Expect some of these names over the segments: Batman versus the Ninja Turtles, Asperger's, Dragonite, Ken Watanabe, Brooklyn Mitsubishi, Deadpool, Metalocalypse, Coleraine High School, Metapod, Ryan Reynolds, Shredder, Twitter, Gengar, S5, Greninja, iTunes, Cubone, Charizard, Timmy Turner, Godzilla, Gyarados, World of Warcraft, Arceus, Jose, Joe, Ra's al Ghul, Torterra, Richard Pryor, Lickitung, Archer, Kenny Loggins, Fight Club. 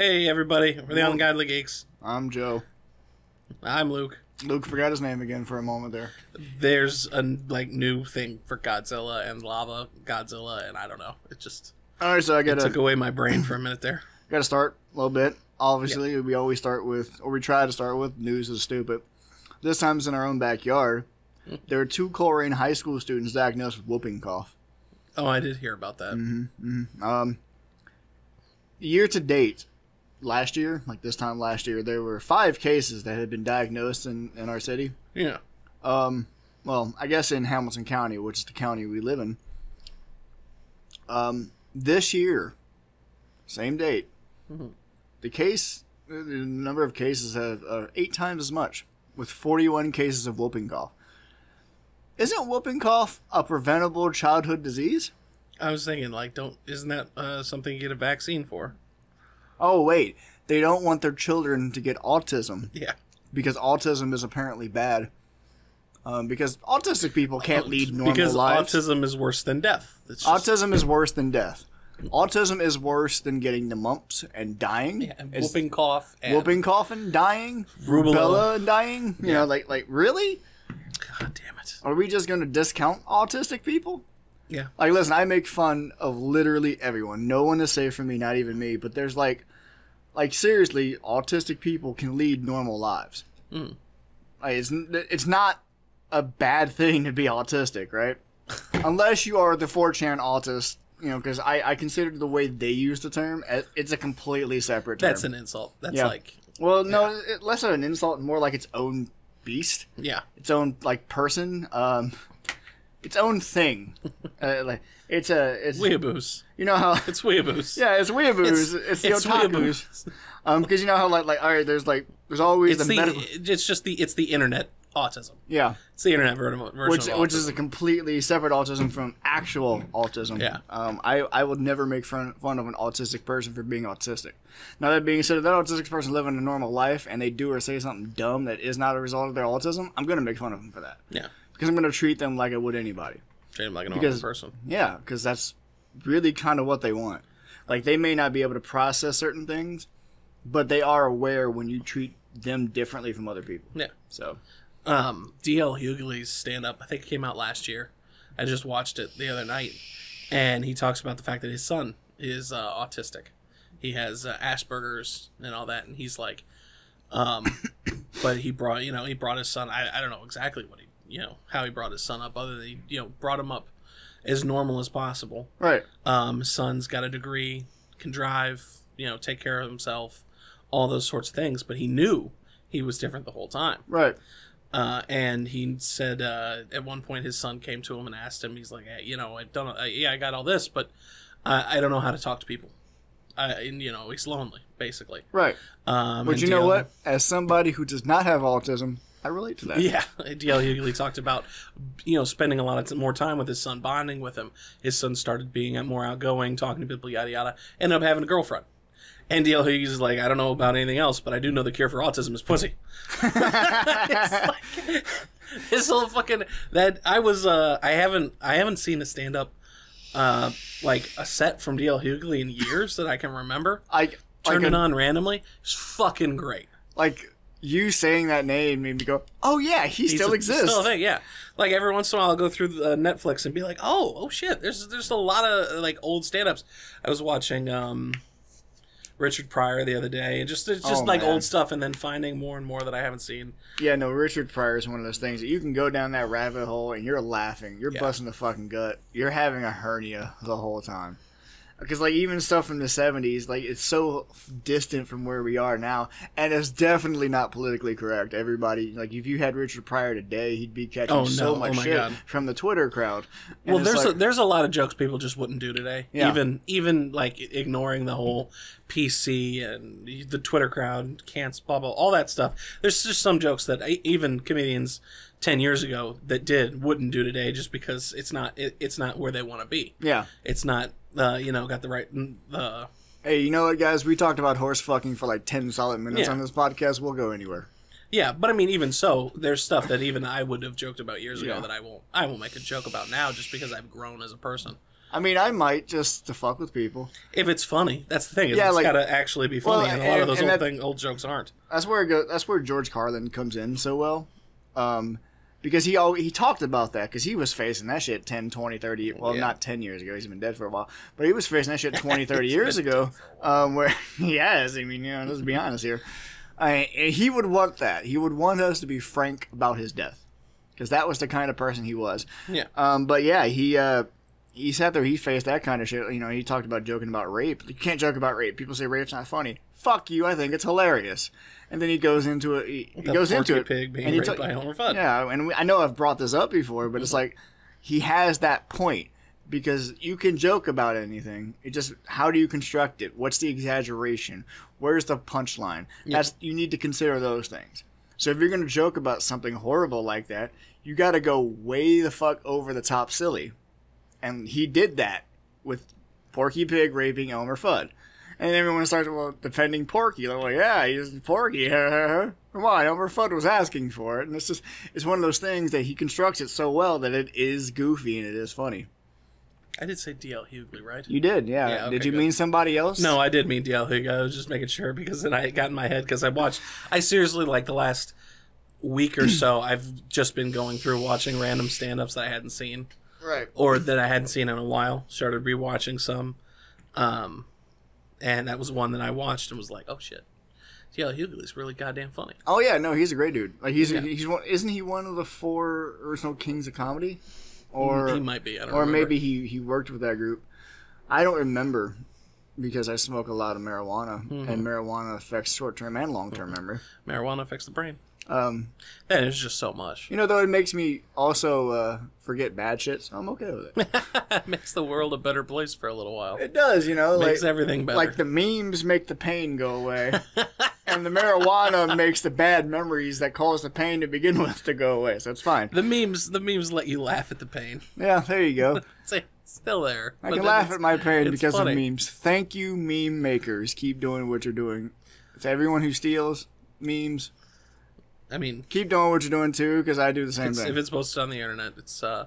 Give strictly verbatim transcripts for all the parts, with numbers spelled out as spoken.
Hey, everybody. We're the Ungodly Geeks. I'm Joe. I'm Luke. Luke forgot his name again for a moment there. There's a like new thing for Godzilla and Lava Godzilla, and I don't know. It just all right. So I gotta, it took away my brain for a minute there. Got to start a little bit. Obviously, yep. we always start with, or we try to start with, news is stupid. This time it's in our own backyard. There are two Coleraine High School students diagnosed with whooping cough. Oh, I did hear about that. Mm-hmm, mm-hmm. Um, year to date. Last year, like this time last year, there were five cases that had been diagnosed in, in our city. Yeah. Um, well, I guess in Hamilton County, which is the county we live in. Um, this year, same date, mm-hmm. the case, the number of cases have uh, eight times as much, with forty-one cases of whooping cough. Isn't whooping cough a preventable childhood disease? I was thinking, like, don't isn't that uh, something you get a vaccine for? Oh, wait, they don't want their children to get autism. Yeah. Because autism is apparently bad. Um, because autistic people can't lead normal because lives. Because autism is worse than death. It's autism just... is worse than death. Autism is worse than getting the mumps and dying. Yeah, and whooping it's, cough. And whooping cough and dying. Rubella, rubella and dying. You yeah. know, like, like, really? God damn it. Are we just going to discount autistic people? Yeah. Like, listen, I make fun of literally everyone. No one is safe from me, not even me. But there's, like, like seriously, autistic people can lead normal lives. Mm. Like, it's, it's not a bad thing to be autistic, right? Unless you are the four chan autist, you know, because I, I consider the way they use the term, it's a completely separate term. That's an insult. That's yeah. like... Well, no, yeah. it, less of an insult and more like its own beast. Yeah. Its own, like, person. Um... Its own thing, uh, like it's a it's weeaboos. You know how it's weeaboos. Yeah, it's weeaboos. It's, it's, it's the otakus. Um, because you know how like like all right, there's like there's always it's the, the it's just the it's the internet autism. Yeah, it's the internet version of which autism. Which is a completely separate autism from actual autism. Yeah. Um, I I would never make fun fun of an autistic person for being autistic. Now that being said, if that autistic person living a normal life and they do or say something dumb that is not a result of their autism, I'm gonna make fun of them for that. Yeah. Because I'm going to treat them like I would anybody. Treat them like an normal person. Yeah, because that's really kind of what they want. Like, they may not be able to process certain things, but they are aware when you treat them differently from other people. Yeah. So, um, D L Hughley's stand-up, I think it came out last year. I just watched it the other night. And he talks about the fact that his son is uh, autistic. He has uh, Asperger's and all that, and he's like... Um, but he brought, you know, he brought his son... I, I don't know exactly what he... you know, how he brought his son up, other than he, you know, brought him up as normal as possible. Right. Um, son's got a degree, can drive, you know, take care of himself, all those sorts of things. But he knew he was different the whole time. Right. Uh, and he said uh, at one point his son came to him and asked him, he's like, hey, you know, I don't know, I, yeah, I got all this, but I, I don't know how to talk to people. I, and, you know, he's lonely, basically. Right. Um, but you know what? As somebody who does not have autism... I relate to that. Yeah, D L Hughley talked about, you know, spending a lot of more time with his son, bonding with him. His son started being more outgoing, talking to people, yada yada. Ended up having a girlfriend, and D L Hughley's like, I don't know about anything else, but I do know the cure for autism is pussy. It's like, this little fucking that I was. Uh, I haven't. I haven't seen a stand up, uh, like a set from D L Hughley in years that I can remember. I turned like it a, on randomly. It's fucking great. Like. You saying that name made me go, oh, yeah, he He's still a, exists. Still a thing, yeah. Like, every once in a while, I'll go through the, uh, Netflix and be like, oh, oh, shit, there's there's a lot of, like, old stand-ups. I was watching um, Richard Pryor the other day, and just, just oh, like, man. old stuff, and then finding more and more that I haven't seen. Yeah, no, Richard Pryor is one of those things that you can go down that rabbit hole, and you're laughing. You're yeah. busting the fucking gut. You're having a hernia the whole time. Because, like, even stuff from the seventies, like, it's so distant from where we are now. And it's definitely not politically correct. Everybody, like, if you had Richard Pryor today, he'd be catching oh, no. so much oh, shit God. from the Twitter crowd. And well, there's, like, a, there's a lot of jokes people just wouldn't do today. Yeah. Even, even like, ignoring the whole P C and the Twitter crowd, can't blah, blah, all that stuff. There's just some jokes that I, even comedians ten years ago that did wouldn't do today just because it's not, it, it's not where they want to be. Yeah. It's not... Uh, you know, got the right... Uh, hey, you know what, guys? We talked about horse fucking for like ten solid minutes yeah. on this podcast. We'll go anywhere. Yeah, but I mean, even so, there's stuff that even I would have joked about years yeah. ago that I won't, I won't make a joke about now just because I've grown as a person. I mean, I might just to fuck with people. If it's funny. That's the thing. Is yeah, it's like, got to actually be funny. Well, and, and a lot of those old, that, thing, old jokes aren't. That's where, it go, that's where George Carlin comes in so well. Um, because he always, he talked about that. Because he was facing that shit ten, twenty, thirty. Well, yeah. Not ten years ago. He's been dead for a while. But he was facing that shit twenty, thirty years ago. Um, where he has. I mean, you know, let's be honest here. I, he would want that. He would want us to be frank about his death. Because that was the kind of person he was. Yeah. Um, but yeah, he... Uh, He sat there, he faced that kind of shit. You know, he talked about joking about rape. You can't joke about rape. People say rape's not funny. Fuck you, I think it's hilarious. And then he goes into it. He, he goes into it. Pig being and raped by Homer Fudd. Yeah, and we, I know I've brought this up before, but mm-hmm. It's like, he has that point. Because you can joke about anything. It just, how do you construct it? What's the exaggeration? Where's the punchline? Yeah. That's, you need to consider those things. So if you're going to joke about something horrible like that, you got to go way the fuck over the top silly. And he did that with Porky Pig raping Elmer Fudd. And everyone starts well, defending Porky. They're like, yeah, he's Porky. Come on, Elmer Fudd was asking for it. And it's just, it's one of those things that he constructs it so well that it is goofy and it is funny. I did say D L Hughley, right? You did, yeah. yeah okay, did you good. mean somebody else? No, I did mean D L Hughley. I was just making sure because then I got in my head because I watched. I seriously, like, the last week or so, I've just been going through watching random stand-ups that I hadn't seen. Right. Or that I hadn't seen in a while. Started rewatching some. Um, and that was one that I watched and was like, oh, shit. D L Hughley's really goddamn funny. Oh, yeah. No, he's a great dude. Like he's, yeah. he's one, Isn't he one of the four original kings of comedy? Or he might be. I don't know. Or remember. maybe he, he worked with that group. I don't remember because I smoke a lot of marijuana. Mm-hmm. And marijuana affects short-term and long-term mm-hmm. memory. Marijuana affects the brain. Um, and it's just so much. You know, though, it makes me also uh, forget bad shit, so I'm okay with it. It makes the world a better place for a little while. It does, you know. It like, makes everything better. Like the memes make the pain go away, and the marijuana makes the bad memories that cause the pain to begin with to go away, so it's fine. The memes the memes let you laugh at the pain. Yeah, there you go. It's still there. I can laugh at my pain because funny. of memes. Thank you, meme makers. Keep doing what you're doing. To everyone who steals memes... I mean, keep doing what you're doing too, because I do the same thing. If it's posted on the internet, it's uh,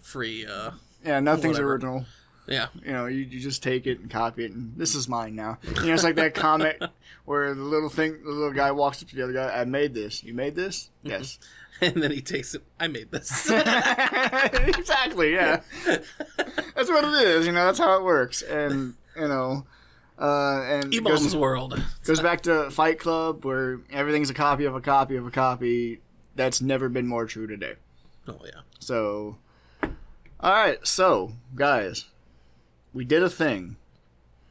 free. Uh, yeah, nothing's whatever. original. Yeah, you know, you, you just take it and copy it, and this is mine now. You know, it's like that comic where the little thing, the little guy walks up to the other guy. I made this. You made this? Yes. And then he takes it. I made this. Exactly. Yeah. That's what it is. You know, that's how it works, and you know. Uh, and E-bombs goes, world goes back to Fight Club, where everything's a copy of a copy of a copy. That's never been more true today. Oh yeah. So, all right. So guys, we did a thing,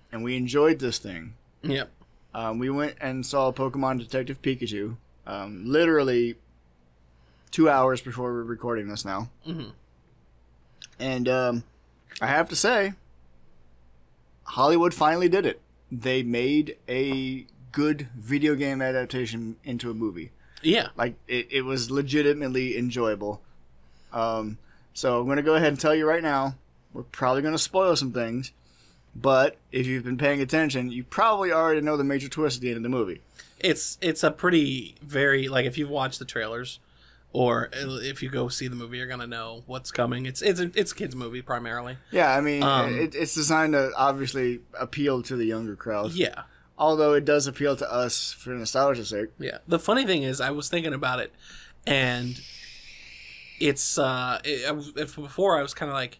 and we enjoyed this thing. Yep. Um, we went and saw Pokemon Detective Pikachu. Um, literally two hours before we're recording this now. Mm-hmm. And um, I have to say, Hollywood finally did it. They made a good video game adaptation into a movie. Yeah. Like, it, it was legitimately enjoyable. Um, so I'm going to go ahead and tell you right now, we're probably going to spoil some things, but if you've been paying attention, you probably already know the major twist at the end of the movie. It's, it's a pretty, very, like, if you've watched the trailers, or if you go see the movie, you're gonna know what's coming. It's it's a, it's a kids' movie primarily. Yeah, I mean, um, it, it's designed to obviously appeal to the younger crowd. Yeah, although it does appeal to us for nostalgia's sake. Yeah. The funny thing is, I was thinking about it, and it's uh, it, if before I was kind of like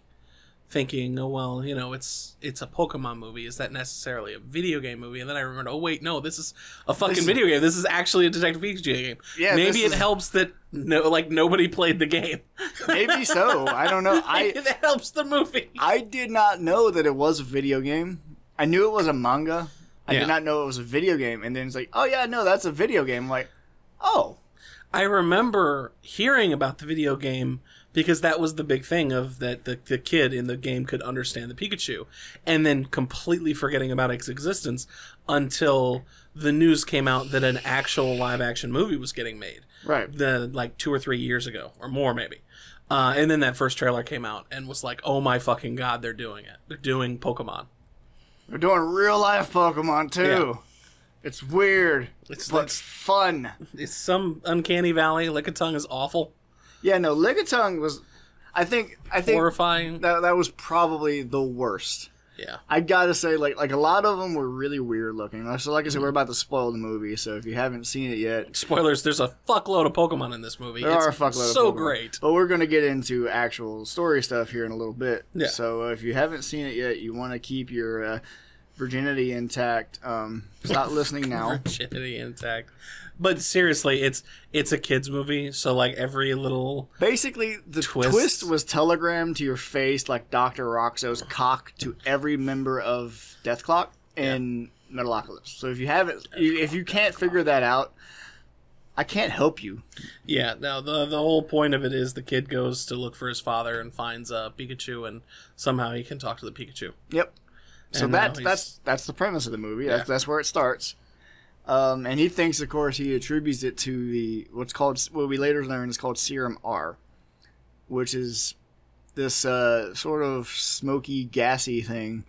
thinking, oh well, you know, it's it's a Pokemon movie. Is that necessarily a video game movie? And then I remembered, oh wait, no, this is a fucking this video game. This is actually a Detective Pikachu game. Yeah, maybe it is... helps that no, like nobody played the game. Maybe so. I don't know. I maybe that helps the movie. I did not know that it was a video game. I knew it was a manga. I yeah. did not know it was a video game. And then it's like, oh yeah, no, that's a video game. I'm like, oh, I remember hearing about the video game. Because that was the big thing of that the, the kid in the game could understand the Pikachu. And then completely forgetting about its existence until the news came out that an actual live-action movie was getting made. Right. The, like two or three years ago, or more maybe. Uh, and then that first trailer came out and was like, oh my fucking god, they're doing it. They're doing Pokemon. They're doing real-life Pokemon, too. Yeah. It's weird, it's but like, fun. It's some uncanny valley. Lickitung is awful. Yeah, no, Lickitung was... I think I think horrifying. That that was probably the worst. Yeah, I gotta say, like like a lot of them were really weird looking. So, like I said, we're about to spoil the movie. So if you haven't seen it yet, spoilers. There's a fuckload of Pokemon in this movie. There it's are a fuckload. So of Pokemon. Great. But we're gonna get into actual story stuff here in a little bit. Yeah. So uh, if you haven't seen it yet, you want to keep your uh, virginity intact. Um, stop listening now. Virginity intact. But seriously, it's it's a kids movie, so like every little basically the twist, twist was telegrammed to your face, like Doctor Roxo's cock to every member of Death Clock and yeah. Metalocalypse. So if you haven't, you, if you can't figure that out, I can't help you. Yeah. Now the the whole point of it is the kid goes to look for his father and finds uh, Pikachu, and somehow he can talk to the Pikachu. Yep. So and that that's that's the premise of the movie. Yeah. That's that's where it starts. Um, and he thinks, of course, he attributes it to the what's called, what we later learn is called Serum R, which is this uh, sort of smoky, gassy thing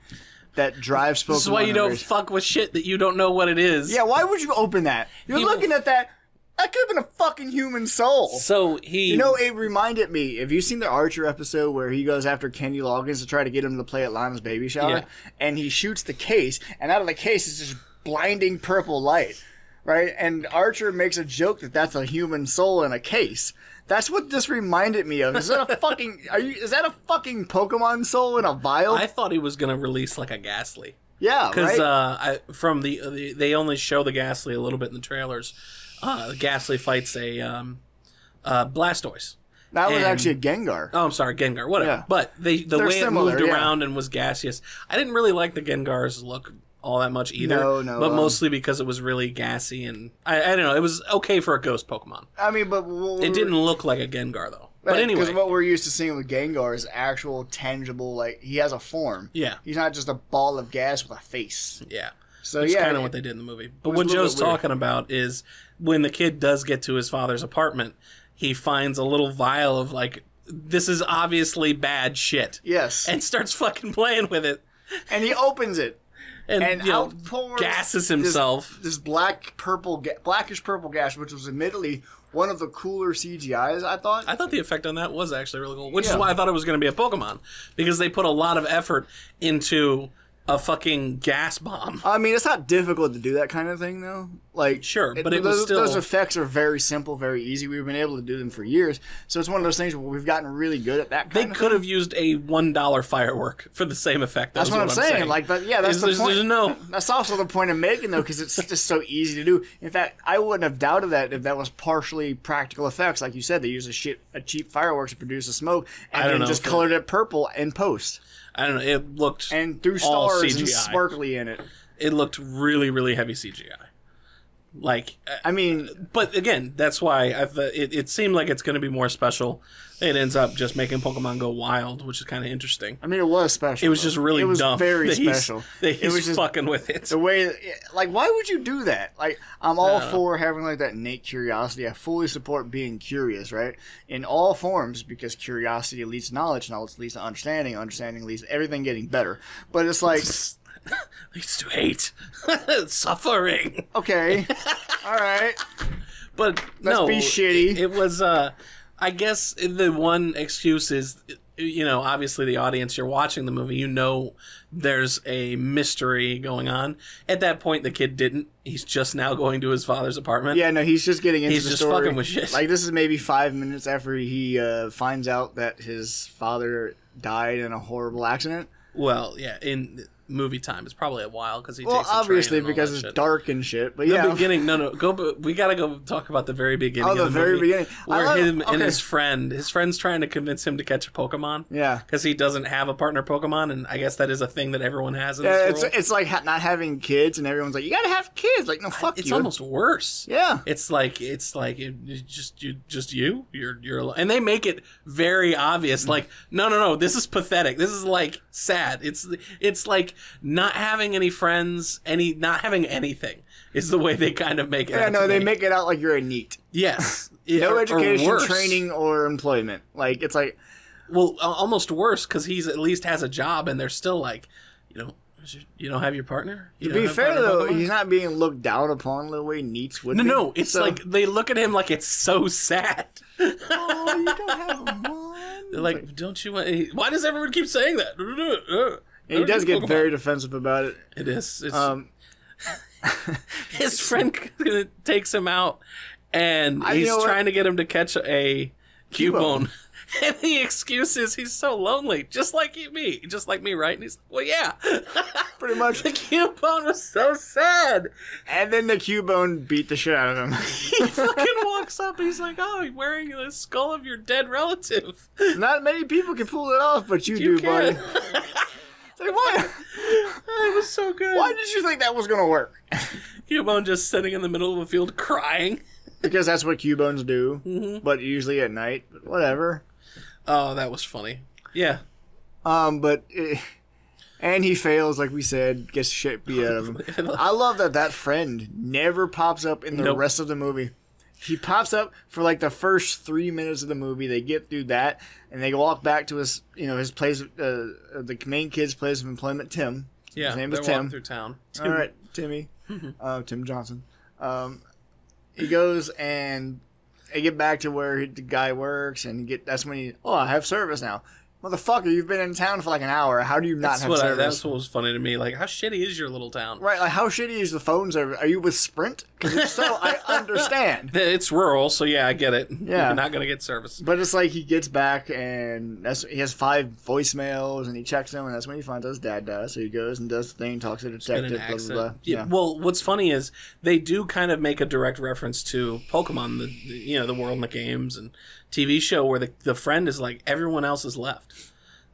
that drives Pokemon. This is why you don't fuck with shit that you don't know what it is. Yeah, why would you open that? You're People... looking at that. That could have been a fucking human soul. So he... You know, it reminded me, have you seen the Archer episode where he goes after Kenny Loggins to try to get him to play at Lana's baby shower? Yeah. And he shoots the case, and out of the case is just... blinding purple light, right? And Archer makes a joke that that's a human soul in a case. That's what this reminded me of. Is that a fucking? Are you? Is that a fucking Pokemon soul in a vial? I thought he was gonna release like a Ghastly. Yeah, because right? uh, from the, the they only show the Ghastly a little bit in the trailers. Uh, Ghastly fights a um, uh, Blastoise. That was and, actually a Gengar. Oh, I'm sorry, Gengar. Whatever. Yeah. But they the They're way similar, it moved yeah. around and was gaseous. I didn't really like the Gengar's look. All that much either, no, no, but um, mostly because it was really gassy and I, I don't know. It was okay for a ghost Pokemon. I mean, but well, it didn't look like a Gengar though. But right, anyway, because what we're used to seeing with Gengar is actual, tangible. Like he has a form. Yeah, he's not just a ball of gas with a face. Yeah. So That's yeah, kind of what they did in the movie. But what Joe's talking about is when the kid does get to his father's apartment, he finds a little vial of like this is obviously bad shit. Yes, and starts fucking playing with it, and he opens it. And, and you know, gasses himself. This, this black purple, blackish purple gas, which was admittedly one of the cooler C G Is, I thought. I thought the effect on that was actually really cool, which yeah. is why I thought it was going to be a Pokemon, because they put a lot of effort into a fucking gas bomb. I mean, it's not difficult to do that kind of thing, though. Like, sure, but it, it was those, still... Those effects are very simple, very easy. We've been able to do them for years, so it's one of those things where we've gotten really good at that kind they of They could thing. have used a one dollar firework for the same effect. That that's what I'm, what I'm saying. saying. Like, but yeah, that's it's, the there's, point. There's no... That's also the point I'm making, though, because it's just so easy to do. In fact, I wouldn't have doubted that if that was partially practical effects. Like you said, they used a, shit, a cheap firework to produce a smoke, and then just colored it purple in post. I don't know. It looked and through stars all C G I. And sparkly in it. It looked really, really heavy C G I. Like I mean, but again, that's why I've, it it seemed like it's going to be more special. It ends up just making Pokemon go wild, which is kind of interesting. I mean, it was special. It was just really dumb. It was dumb very that special. He's, that he's it was just fucking with it. The way, like, why would you do that? Like, I'm all uh, for having like that innate curiosity. I fully support being curious, right, in all forms, because curiosity leads to knowledge, knowledge leads to understanding, understanding leads to everything getting better. But it's like. Leads to hate, suffering. Okay, all right, but let's no, be shitty. It, it was, uh, I guess, the one excuse is, you know, obviously the audience you're watching the movie, you know, there's a mystery going on. At that point, the kid didn't. He's just now going to his father's apartment. Yeah, no, he's just getting into he's the just story. Fucking with shit. Like this is maybe five minutes after he uh, finds out that his father died in a horrible accident. Well, yeah, in. Movie time is probably a while because he well, takes a obviously train because it's shit. dark and shit. But yeah, the beginning. No, no, go. We gotta go talk about the very beginning. Oh, the, of the very movie, beginning. Where love, him okay. and his friend, his friend's trying to convince him to catch a Pokemon. Yeah, because he doesn't have a partner Pokemon, and I guess that is a thing that everyone has. In yeah, this it's world. it's like ha not having kids, and everyone's like, you gotta have kids. Like, no, fuck I, it's you. It's almost worse. Yeah, it's like it's like it, it just you, just you. You're you're, alone. And they make it very obvious. Like, no, no, no, this is pathetic. This is like sad. It's it's like. Not having any friends, any not having anything is the way they kind of make it. Yeah, out no, they me. make it out like you're a neat. Yes, no or, education, or training, or employment. Like it's like, well, almost worse because he's at least has a job, and they're still like, you know, you don't have your partner. You to be fair though, Pokemon? he's not being looked down upon the way neats would. No, be. no, it's so. like they look at him like it's so sad. Oh, you don't have one. They're like, like, don't you want... Why does everyone keep saying that? He does get Pokemon. very defensive about it. It is. It's, um, his friend takes him out, and I, he's trying what? to get him to catch a Cubone. And the excuse is he's so lonely, just like me, just like me, right? And he's like, well, yeah. Pretty much. The Cubone was so sad. And then the Cubone beat the shit out of him. He fucking walks up and he's like, oh, you're wearing the skull of your dead relative. Not many people can pull it off, but you, you do, can. buddy. Like, what? It was so good. Why did you think that was going to work? Cubone just sitting in the middle of a field crying. Because that's what Cubones do, mm-hmm. but usually at night, but whatever. Oh, that was funny. Yeah. Um, but, it, and he fails, like we said, gets the shit beat out of him. I love that that friend never pops up in the nope. rest of the movie. He pops up for like the first three minutes of the movie. They get through that, and they walk back to his, you know, his place, uh, the main kid's place of employment, Tim. Yeah, his name is Tim. They're walking through town. Tim. All right, Timmy, uh, Tim Johnson. Um, he goes and they get back to where the guy works, and get that's when he. Oh, I have service now, motherfucker! You've been in town for like an hour. How do you not that's have what service? I, that's what was funny to me. Like, how shitty is your little town? Right? Like, how shitty is the phone service? Are you with Sprint? Because if so, I understand. It's rural, so yeah, I get it. Yeah, you're not gonna get service. But it's like he gets back, and that's he has five voicemails, and he checks them, and that's when he finds out his dad dies. So he goes and does the thing, talks to the detective. Blah, blah, blah. Yeah. Well, what's funny is they do kind of make a direct reference to Pokemon, the, the you know the world and the games and T V show where the the friend is like, everyone else is left.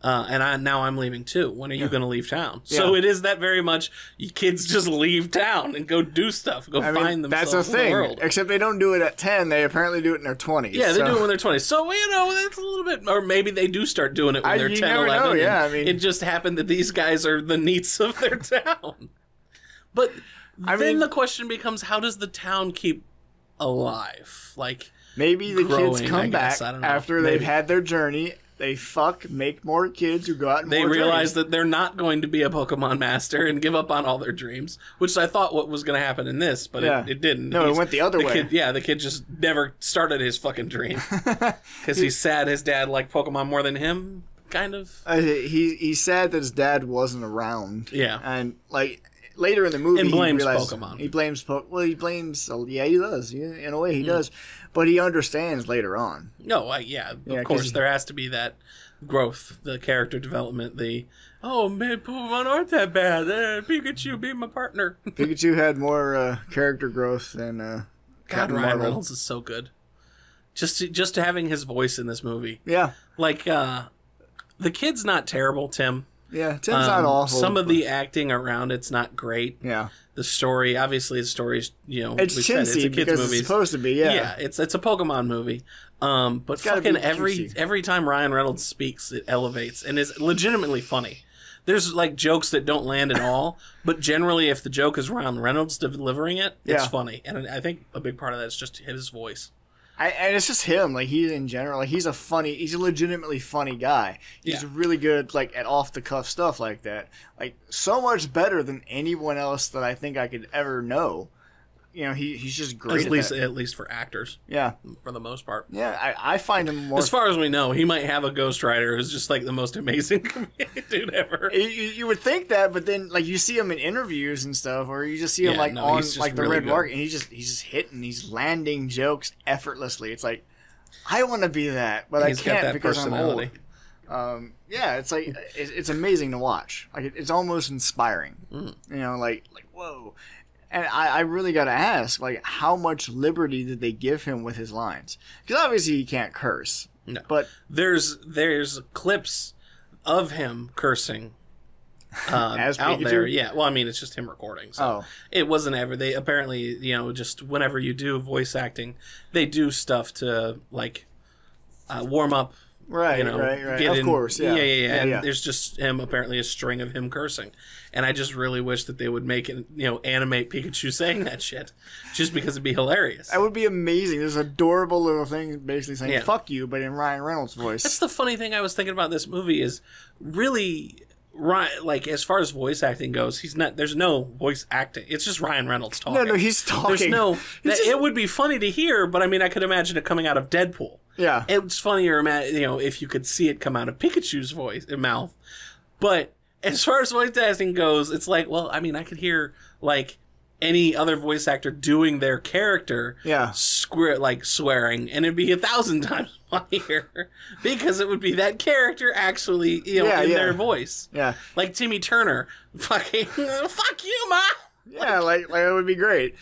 Uh, and I, now I'm leaving too. When are you yeah. going to leave town? Yeah. So it is that very much you kids just leave town and go do stuff. Go I find mean, themselves that's a thing, in the world. Except they don't do it at ten. They apparently do it in their twenties. Yeah, so. they do it when they're twenty. So, you know, that's a little bit... Or maybe they do start doing it when I, they're ten, eleven. Know, yeah, I mean, it just happened that these guys are the neats of their town. But I then mean, the question becomes, how does the town keep alive? Like, maybe the growing, kids come back after maybe. they've had their journey... They fuck, make more kids who go out and They realize journeys. that they're not going to be a Pokemon master and give up on all their dreams, which I thought what was going to happen in this, but yeah. it, it didn't. No, he's, it went the other the way. Kid, yeah, the kid just never started his fucking dream. Because he's sad his dad liked Pokemon more than him, kind of. Uh, he He's sad that his dad wasn't around. Yeah. And, like... Later in the movie, and blames he blames Pokemon. He blames po well, he blames. Yeah, he does. Yeah, in a way, he mm. does. But he understands later on. No, uh, yeah, of yeah, course, there has to be that growth, the character development, the oh man, Pokemon aren't that bad. Uh, Pikachu, be my partner. Pikachu had more uh, character growth than uh, God. Ryan Marvel. Reynolds is so good. Just to, just having his voice in this movie. Yeah, like uh, the kid's not terrible, Tim. Yeah, Tim's um, not awful. Some of the acting around it's not great. Yeah, the story obviously the story's you know it's chintzy because movie. it's supposed to be. Yeah, yeah, it's it's a Pokemon movie. Um, but fucking every every time Ryan Reynolds speaks, it elevates and is legitimately funny. There's like jokes that don't land at all, but generally, if the joke is Ryan Reynolds delivering it, it's yeah. funny. And I think a big part of that is just his voice. I, and it's just him, like he's in general, like he's a funny, he's a legitimately funny guy. He's yeah. really good, like at off the cuff stuff like that, like so much better than anyone else that I think I could ever know. You know, he he's just great. At, at least, that. at least for actors, yeah, for the most part. Yeah, I, I find him more. As far as we know, he might have a ghostwriter who's just like the most amazing dude ever. You, you would think that, but then like you see him in interviews and stuff, or you just see him yeah, like no, on like the really red market, and he's just he's just hitting, he's landing jokes effortlessly. It's like I want to be that, but he's I can't because I'm old. Um, yeah, it's like it's, it's amazing to watch. Like it, it's almost inspiring. Mm. You know, like like whoa. And I, I really got to ask, like, how much liberty did they give him with his lines? Because obviously he can't curse. No. But there's there's clips of him cursing uh, As out Pikachu? there. Yeah. Well, I mean, it's just him recording. So oh. It wasn't ever. They apparently, you know, just whenever you do voice acting, they do stuff to, like, uh, warm up. Right, you know, right, right. Of in, course, yeah. Yeah, yeah, yeah. yeah and yeah. There's just him, apparently a string of him cursing. And I just really wish that they would make it, you know, animate Pikachu saying that shit. Just because it'd be hilarious. That would be amazing. There's an adorable little thing basically saying, yeah. fuck you, but in Ryan Reynolds' voice. That's the funny thing I was thinking about this movie is really, Ryan, like, as far as voice acting goes, he's not, there's no voice acting. It's just Ryan Reynolds talking. No, no, he's talking. There's no, that, just, it would be funny to hear, but I mean, I could imagine it coming out of Deadpool. Yeah. It's funnier, you know, if you could see it come out of Pikachu's voice and mouth. But as far as voice acting goes, it's like, well, I mean, I could hear, like, any other voice actor doing their character, yeah, square, like, swearing, and it'd be a thousand times funnier because it would be that character actually, you know, yeah, in yeah. their voice. Yeah. Like Timmy Turner, fucking, fuck you, ma! Yeah, like, like, like it would be great.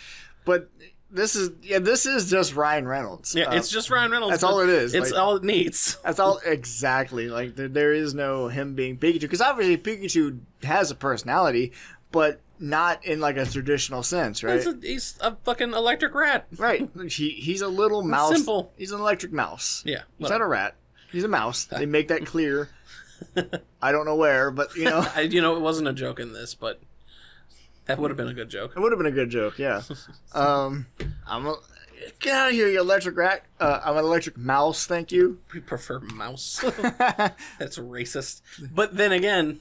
But this is, yeah, this is just Ryan Reynolds. Yeah, um, it's just Ryan Reynolds. That's all it is. It's like, all it needs. That's all, exactly. Like, there, there is no him being Pikachu, because obviously Pikachu has a personality, but not in, like, a traditional sense, right? He's a, he's a fucking electric rat. Right. He, he's a little mouse. Simple. He's an electric mouse. Yeah. He's not a rat. He's a mouse. They make that clear. I don't know where, but, you know. I, you know, it wasn't a joke in this, but that would have been a good joke. It would have been a good joke, yeah. um, I'm a, get out of here, you electric rat. Uh, I'm an electric mouse, thank you. We prefer mouse. That's racist. But then again,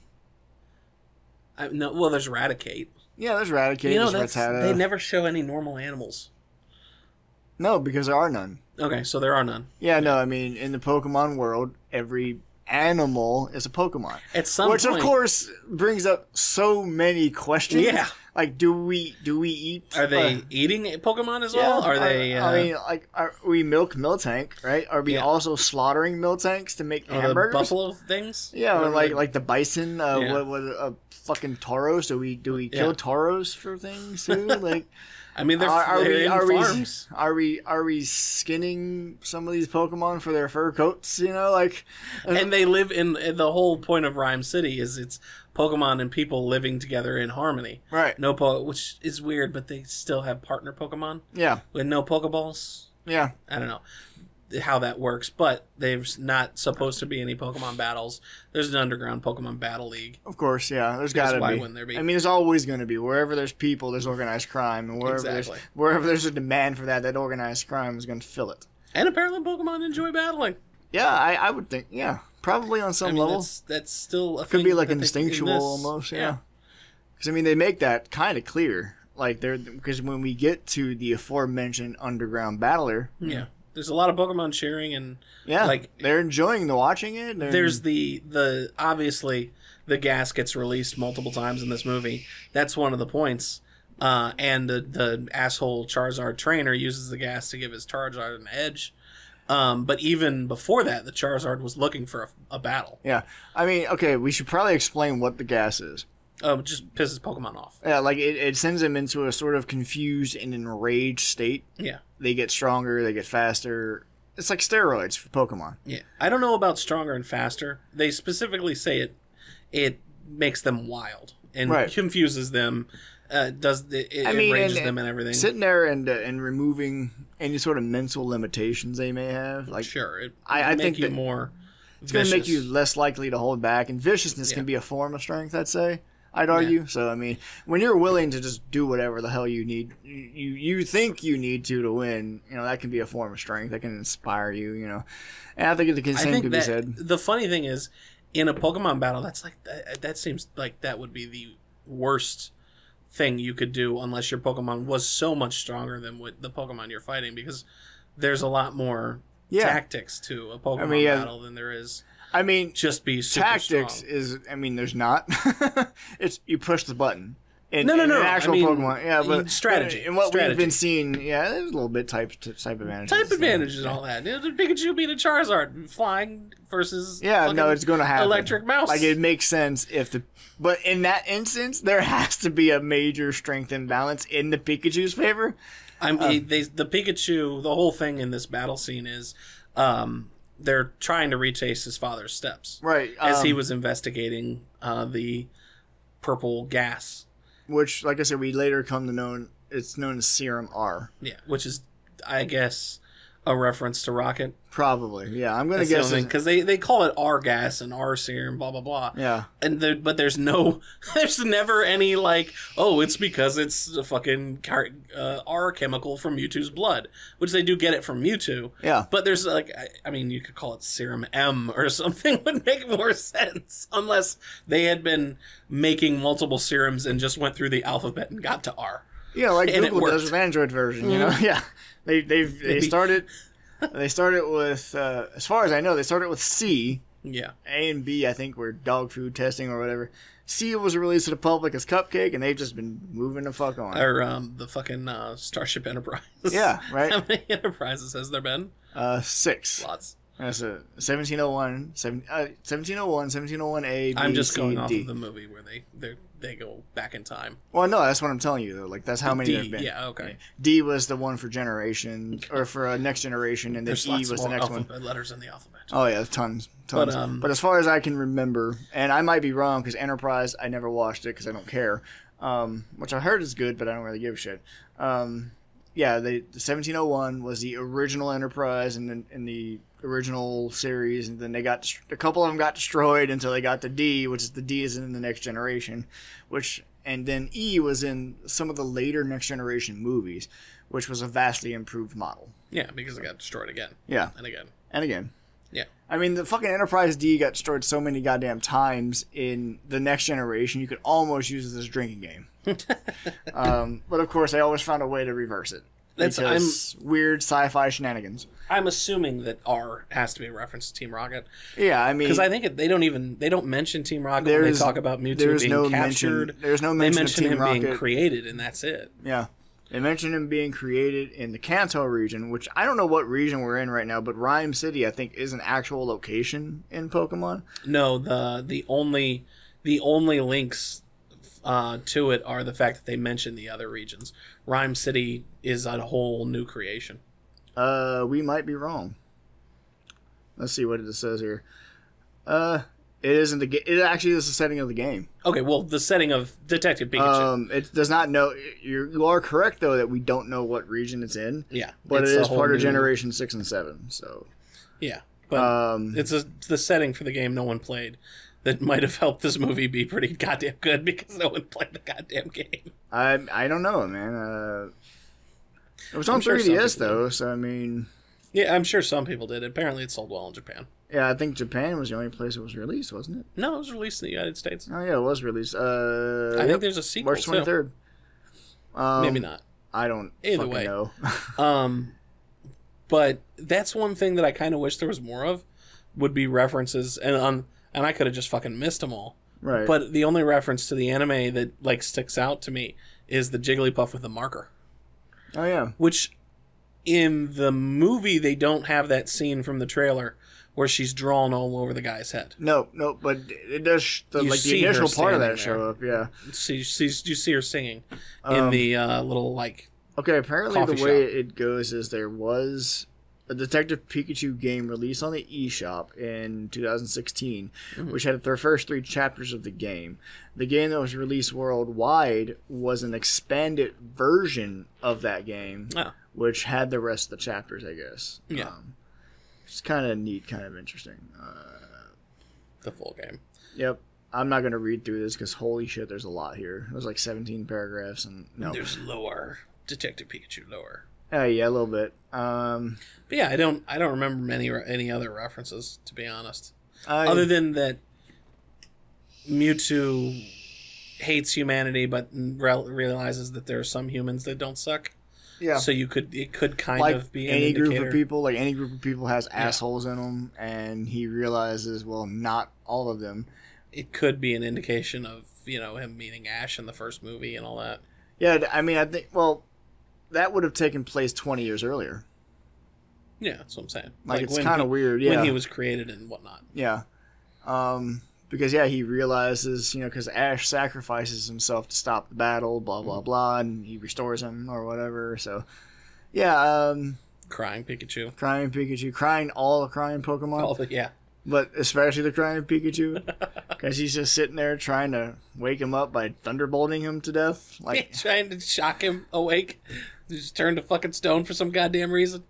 I, no, well, there's Raticate. Yeah, there's Raticate. You know, there's Rattata. They never show any normal animals. No, because there are none. Okay, so there are none. Yeah, yeah. No, I mean, in the Pokemon world, every animal is a Pokemon. At some Which, point, of course, brings up so many questions. Yeah. Like, do we do we eat? Are they uh, eating Pokemon as well? Yeah, are I, they? Uh, I mean, like, are we milk Miltank, right? Are we yeah. also slaughtering Miltanks to make or hamburgers? The buffalo things? Yeah, or like they... like the bison. Uh, yeah. What was a fucking Tauros? Do we do we kill yeah. Tauros for things too? Like, I mean, they're, are, are they're we in are farms. we are we are we skinning some of these Pokemon for their fur coats? You know, like, and they live in, in the whole point of Rhyme City is it's Pokemon and people living together in harmony. Right. No po which is weird, but they still have partner Pokemon. Yeah. With no Pokeballs. Yeah. I don't know how that works, but there's not supposed to be any Pokemon battles. There's an underground Pokemon battle league. Of course, yeah. There's got to be. Why wouldn't there be? I mean, there's always going to be. Wherever there's people, there's organized crime, and wherever exactly. there's wherever there's a demand for that, that organized crime is going to fill it. And apparently Pokemon enjoy battling. Yeah, I, I would think, yeah. Probably on some I mean, level. That's, that's still a Could be like instinctual in almost, yeah. Because, yeah. I mean, they make that kind of clear. Like, they're, because when we get to the aforementioned underground battler. Yeah. There's a lot of Pokemon sharing and, yeah, like, they're enjoying the watching it. They're... There's the, the, obviously, the gas gets released multiple times in this movie. That's one of the points. Uh, and the, the asshole Charizard trainer uses the gas to give his Charizard an edge. Um, but even before that, the Charizard was looking for a, a battle. Yeah. I mean, okay, we should probably explain what the gas is. Oh, it just pisses Pokemon off. Yeah, like, it, it sends them into a sort of confused and enraged state. Yeah. They get stronger, they get faster. It's like steroids for Pokemon. Yeah. I don't know about stronger and faster. They specifically say it it makes them wild and right. confuses them. Uh, does it, it I mean, enrages and, them and everything? Sitting there and uh, and removing any sort of mental limitations they may have, like sure, it I, I make think you more. It's going to make you less likely to hold back, and viciousness yeah. can be a form of strength. I'd say, I'd argue. Yeah. So I mean, when you're willing to just do whatever the hell you need, you you think you need to to win, you know, that can be a form of strength that can inspire you, you know. And I think it can same to be said. The funny thing is, in a Pokemon battle, that's like that, that seems like that would be the worst thing you could do unless your Pokemon was so much stronger than what the Pokemon you're fighting, because there's a lot more yeah. tactics to a Pokemon I mean, yeah. battle than there is. I mean, just be super tactics strong. Is. I mean, there's not. It's you push the button. In, no, no, no. In actual I mean, Pokemon, yeah, but strategy. And what strategy. we've been seeing, yeah, there's a little bit type type advantages, type advantages, and all that. Pikachu beat a Charizard flying versus yeah, no, it's going to happen. Electric mouse. Like it makes sense if the. But in that instance, there has to be a major strength imbalance in the Pikachu's favor. I mean, um, they, the Pikachu, the whole thing in this battle scene is um, they're trying to retrace his father's steps. Right. Um, as he was investigating uh, the purple gas. Which, like I said, we later come to know, it's known as Serum R. Yeah, which is, I guess, a reference to Rocket. Probably, yeah. I'm gonna guess because they they call it R gas and R serum, blah blah blah. Yeah, and there, but there's no, there's never any like, oh, it's because it's a fucking uh, R chemical from Mewtwo's blood, which they do get it from Mewtwo. Yeah, but there's like, I, I mean, you could call it Serum M or something would make more sense, unless they had been making multiple serums and just went through the alphabet and got to R. Yeah, like and Google does an Android version, you know? Mm. Yeah, they they've, they started. They started with, uh, as far as I know, they started with C. Yeah. A and B, I think, were dog food testing or whatever. C was released to the public as Cupcake, and they've just been moving the fuck on. Or um, the fucking uh, Starship Enterprise. Yeah, right? How many Enterprises has there been? Uh, six. Lots. That's a seventeen oh one, seven, uh, seventeen oh one, seventeen oh one A, B, I'm just going C, off D. of the movie where they they they go back in time. Well, no, that's what I'm telling you though. Like that's how many D, there have been. Yeah, okay. D was the one for generation okay. or for uh, next generation, and then There's E lots was more the next alphabet, one. Letters in the alphabet. Oh yeah, tons, tons. But, um, but as far as I can remember, and I might be wrong because Enterprise, I never watched it because I don't care. Um, which I heard is good, but I don't really give a shit. Um, yeah, they, the seventeen oh one was the original Enterprise, and then in the original series, and then they got a couple of them got destroyed until they got to D, which is the D is in the Next Generation, which and then E was in some of the later Next Generation movies, which was a vastly improved model. Yeah, because it got destroyed again. Yeah, and again and again. Yeah, I mean the fucking Enterprise D got destroyed so many goddamn times in the Next Generation you could almost use it as a drinking game. um, but of course, I always found a way to reverse it. That's I'm, weird sci-fi shenanigans. I'm assuming that R has to be a reference to Team Rocket. Yeah, I mean, because I think they don't even they don't mention Team Rocket when they talk about Mewtwo being no captured. Mention, there's no mention. They mention of Team him Rocket. being created, and that's it. Yeah, they mention him being created in the Kanto region, which I don't know what region we're in right now, but Rhyme City, I think, is an actual location in Pokemon. No, the the only the only links. Uh, to it are the fact that they mention the other regions. Rhyme City is a whole new creation. Uh, we might be wrong. Let's see what it says here. Uh, it isn't the game. It actually is the setting of the game. Okay, well, the setting of Detective Pikachu. Um, it does not know. You're, you are correct though that we don't know what region it's in. Yeah, but it is part of new... Generation Six and Seven. So yeah, but um, it's a, the setting for the game no one played. That might have helped this movie be pretty goddamn good because no one played the goddamn game. I I don't know, man. Uh, it was on three D S though, so I mean. Yeah, I'm sure some people did. Apparently, it sold well in Japan. Yeah, I think Japan was the only place it was released, wasn't it? No, it was released in the United States. Oh yeah, it was released. Uh, I think there's a sequel. March twenty-third. Um, Maybe not. I don't. Either way. Know. um, but that's one thing that I kind of wish there was more of, would be references and on. Um, And I could have just fucking missed them all. Right. But the only reference to the anime that, like, sticks out to me is the Jigglypuff with the marker. Oh, yeah. Which, in the movie, they don't have that scene from the trailer where she's drawn all over the guy's head. No, no, but it does, the, like, the initial part of that show up, yeah. She, she's, you see her singing um, in the uh, little, like, okay, apparently the way it goes is there was... a Detective Pikachu game released on the eShop in two thousand sixteen, mm-hmm. which had the first three chapters of the game. The game that was released worldwide was an expanded version of that game, oh. which had the rest of the chapters, I guess. Yeah. Um, it's kind of neat, kind of interesting. Uh, the full game. Yep. I'm not going to read through this because holy shit, there's a lot here. It was like seventeen paragraphs. and no. There's lore. Detective Pikachu lore. Uh, yeah, a little bit. Um, but yeah, I don't, I don't remember many re any other references, to be honest. I, Other than that, Mewtwo hates humanity, but re realizes that there are some humans that don't suck. Yeah. So you could, it could kind like of be any an indicator. group of people, like any group of people has assholes yeah. in them, and he realizes, well, not all of them. It could be an indication of, you know, him meeting Ash in the first movie and all that. Yeah, I mean, I think, well. That would have taken place twenty years earlier. Yeah, that's what I'm saying. Like, like it's kind of weird, yeah. When he was created and whatnot. Yeah. Um, because, yeah, he realizes, you know, because Ash sacrifices himself to stop the battle, blah, blah, mm. blah, and he restores him or whatever. So, yeah. Um, crying Pikachu. Crying Pikachu. Crying all the crying Pokemon. All the, yeah. But especially the crying Pikachu, because he's just sitting there trying to wake him up by thunderbolting him to death. Like trying to shock him awake. Just turned to fucking stone for some goddamn reason.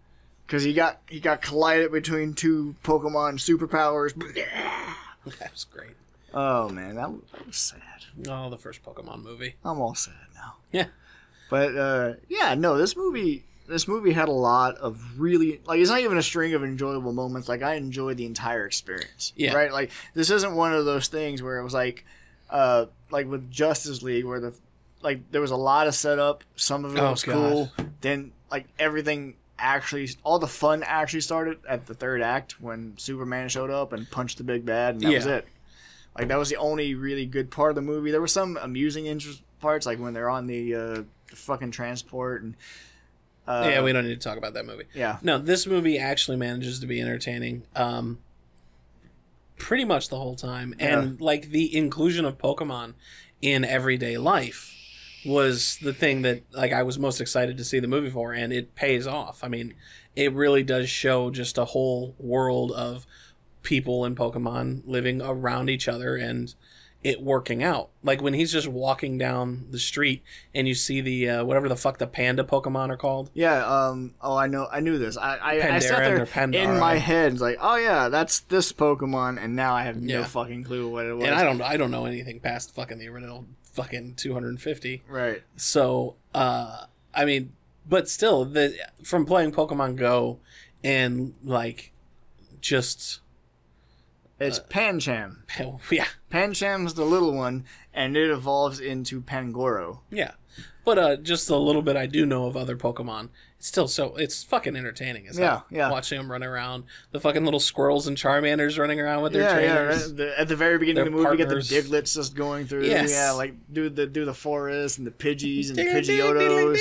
Because he got he got collided between two Pokemon superpowers. That was great. Oh, man, that was, that was sad. Oh, the first Pokemon movie. I'm all sad now. Yeah. But, uh, yeah, no, this movie... This movie had a lot of really... Like, it's not even a string of enjoyable moments. Like, I enjoyed the entire experience. Yeah. Right? Like, this isn't one of those things where it was like... Uh, like, with Justice League, where the... Like, there was a lot of setup. Some of it oh, was God. cool. Then, like, everything actually, all the fun actually started at the third act when Superman showed up and punched the big bad, and that yeah. was it. Like, that was the only really good part of the movie. There were some amusing interest parts, like when they're on the uh, fucking transport. and uh, Yeah, we don't need to talk about that movie. Yeah. No, this movie actually manages to be entertaining um, pretty much the whole time. Yeah. And, like, the inclusion of Pokemon in everyday life was the thing that, like, I was most excited to see the movie for, and it pays off. I mean, it really does show just a whole world of people in Pokemon living around each other and it working out. Like when he's just walking down the street and you see the uh, whatever the fuck the panda Pokemon are called. Yeah. Um. Oh, I know. I knew this. I I, I sat there Pandora. in my head like, oh yeah, that's this Pokemon, and now I have yeah. no fucking clue what it was. And I don't. I don't know anything past fucking the original fucking two hundred fifty. Right. So, uh, I mean, but still, the from playing Pokemon Go and like just. It's uh, Pancham. Pan, yeah. Pancham's the little one, and it evolves into Pangoro. Yeah. But uh, just a little bit I do know of other Pokemon. It's still so... It's fucking entertaining as hell. Yeah, yeah. Watching them run around. The fucking little squirrels and Charmanders running around with their yeah, trainers. Yeah, right? the, At the very beginning of the movie, partners. You get the Diglets just going through. Yes. Yeah, like, do the do the forest and the Pidgeys and the Pidgeotos.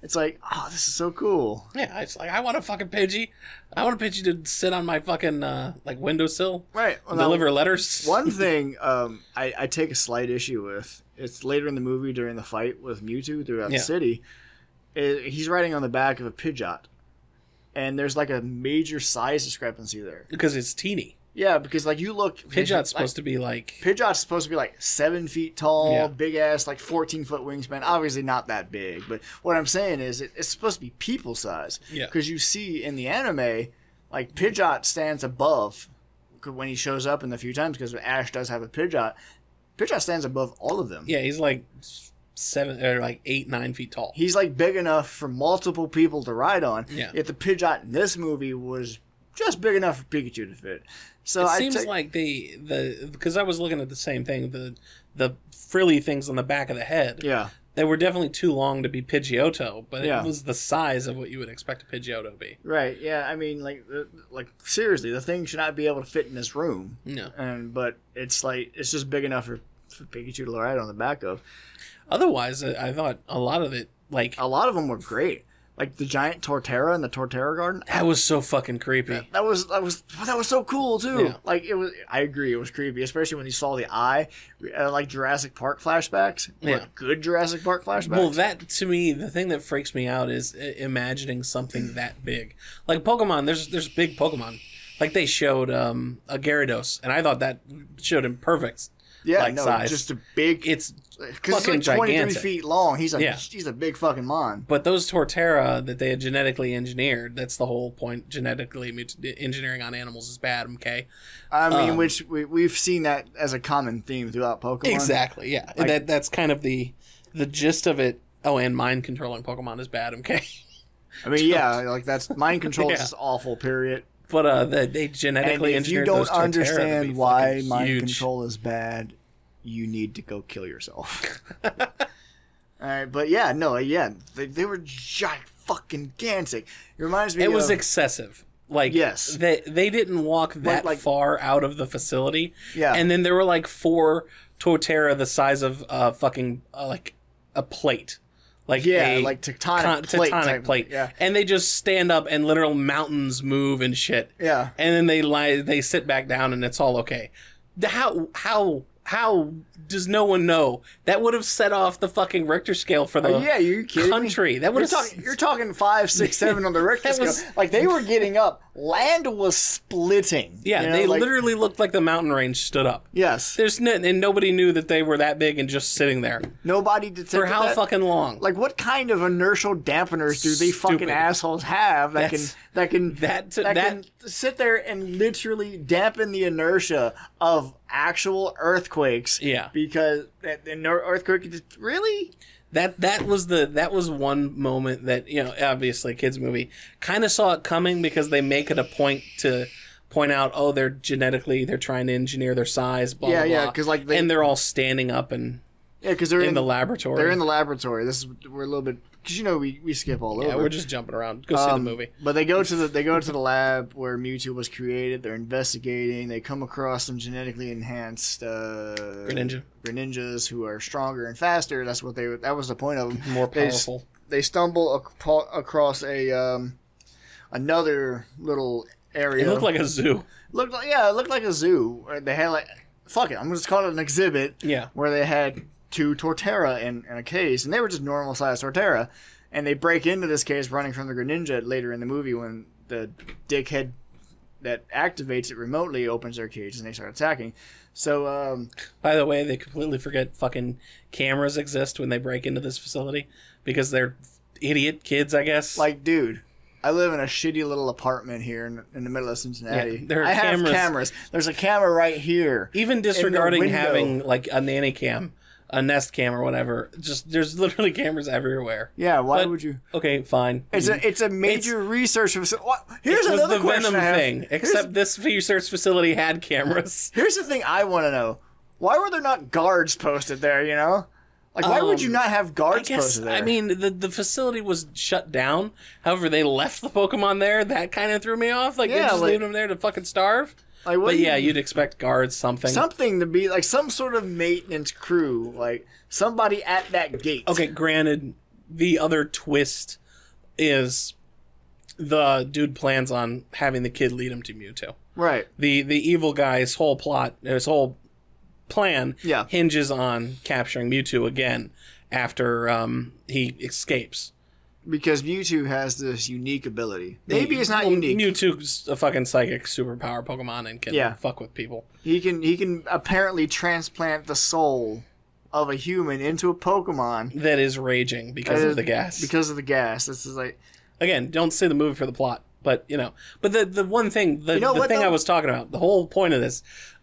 It's like, oh, this is so cool. Yeah, it's like, I want a fucking Pidgey. I want a Pidgey to sit on my fucking, uh, like, windowsill. Right. Well, deliver now, letters. One thing um, I, I take a slight issue with, it's later in the movie during the fight with Mewtwo throughout yeah. the city, it, he's riding on the back of a Pidgeot. And there's, like, a major size discrepancy there. Because it's teeny. Yeah, because, like, you look... Pidgeot's like, supposed to be, like... Pidgeot's supposed to be, like, seven feet tall, yeah. big-ass, like, fourteen-foot wingspan. Obviously not that big, but what I'm saying is it, it's supposed to be people size. Yeah. Because you see in the anime, like, Pidgeot stands above when he shows up in the few times, because Ash does have a Pidgeot. Pidgeot stands above all of them. Yeah, he's, like, seven or, like, eight, nine feet tall. He's, like, big enough for multiple people to ride on. Yeah. Yet the Pidgeot in this movie was... just big enough for Pikachu to fit. So it seems like the the because I was looking at the same thing, the the frilly things on the back of the head. Yeah, they were definitely too long to be Pidgeotto, but yeah. it was the size of what you would expect a Pidgeotto to be. Right. Yeah. I mean, like, like seriously, the thing should not be able to fit in this room. No. And but it's like it's just big enough for, for Pikachu to ride on the back of. Otherwise, I thought a lot of it, like a lot of them, were great. Like the giant Torterra in the Torterra garden. That was so fucking creepy. That, that was that was that was so cool too. Yeah. Like it was. I agree. It was creepy, especially when you saw the eye, uh, like Jurassic Park flashbacks. Yeah. Like good Jurassic Park flashbacks. Well, that to me, the thing that freaks me out is uh, imagining something that big. Like Pokemon, there's there's big Pokemon. Like they showed um, a Gyarados, and I thought that showed him perfect. Yeah, like no, size. Just a big. It's because he's like twenty-three gigantic. Feet long. He's a yeah. he's a big fucking mon. But those Torterra that they had genetically engineered—that's the whole point. Genetically engineering on animals is bad. Okay, I mean, um, which we, we've seen that as a common theme throughout Pokemon. Exactly. Yeah, like, that that's kind of the the gist of it. Oh, and mind controlling Pokemon is bad. Okay. I mean, yeah, like that's mind control yeah. is just awful. Period. But uh, they, they genetically and if engineered you don't those understand why mind huge. control is bad, you need to go kill yourself. All right, but yeah, no, yeah, they, they were giant fucking gigantic. It reminds me. It of, was excessive. Like yes, they they didn't walk that like, like, far out of the facility. Yeah, and then there were like four Torterra the size of uh fucking uh, like a plate. Like yeah, a like tectonic con plate. Tectonic plate. Yeah. And they just stand up and literal mountains move and shit. Yeah. And then they lie, they sit back down and it's all okay. How how how does no one know? That would have set off the fucking Richter scale for the oh, yeah, you country. Me? That would you're, talk, you're talking five, six, seven on the Richter scale. Was, like they were getting up. Land was splitting. Yeah, you know, they like, literally looked like the mountain range stood up. Yes. There's no, and nobody knew that they were that big and just sitting there. Nobody detected For how that. fucking long? Like what kind of inertial dampeners do these Stupid. fucking assholes have that That's, can that can that, that, that can sit there and literally dampen the inertia of actual earthquakes? Yeah. Because an earthquake really That that was the that was one moment that, you know, obviously kids movie kind of saw it coming because they make it a point to point out, oh, they're genetically they're trying to engineer their size, blah yeah, blah yeah, blah. Like they, and they're all standing up and Yeah, because they're in, in the laboratory. They're in the laboratory. This is we're a little bit because you know we, we skip all over. Yeah, we're just jumping around. Go um, see the movie. But they go to the they go to the lab where Mewtwo was created. They're investigating. They come across some genetically enhanced uh, Greninja. Greninjas who are stronger and faster. That's what they. That was the point of them. More powerful. They, they stumble ac across a um, another little area. It looked like a zoo. Looked like yeah, it looked like a zoo. They had like fuck it. I'm just calling it an exhibit. Yeah, where they had two Torterra in, in a case, and they were just normal sized Torterra, and they break into this case running from the Greninja later in the movie when the dickhead that activates it remotely opens their cage and they start attacking. So, um... by the way, they completely forget fucking cameras exist when they break into this facility because they're idiot kids, I guess. Like, dude, I live in a shitty little apartment here in, in the middle of Cincinnati. Yeah, there are I cameras. have cameras. There's a camera right here. Even disregarding having, like, a nanny cam. A Nest cam or whatever. Just there's literally cameras everywhere. Yeah, why but, would you? Okay, fine. It's a it's a major it's, research facility. Here's it was another the question Venom thing. Except here's, this research facility had cameras. Here's the thing I want to know: why were there not guards posted there? You know, like why um, would you not have guards I guess, posted there? I mean, the the facility was shut down. However, they left the Pokemon there. That kind of threw me off. Like yeah, they just like, leave them there to fucking starve. Like, but yeah, you, you'd expect guards, something. Something to be, like, some sort of maintenance crew. Like, somebody at that gate. Okay, granted, the other twist is the dude plans on having the kid lead him to Mewtwo. Right. The the evil guy's whole plot, his whole plan yeah. hinges on capturing Mewtwo again after um, he escapes. Because Mewtwo has this unique ability. Maybe it's not well, unique. Mewtwo's a fucking psychic superpower Pokemon and can yeah. fuck with people. He can he can apparently transplant the soul of a human into a Pokemon that is raging because is, of the gas. Because of the gas. This is like again, don't see the movie for the plot, but you know. But the the one thing the, you know the what, thing though? I was talking about, the whole point of this,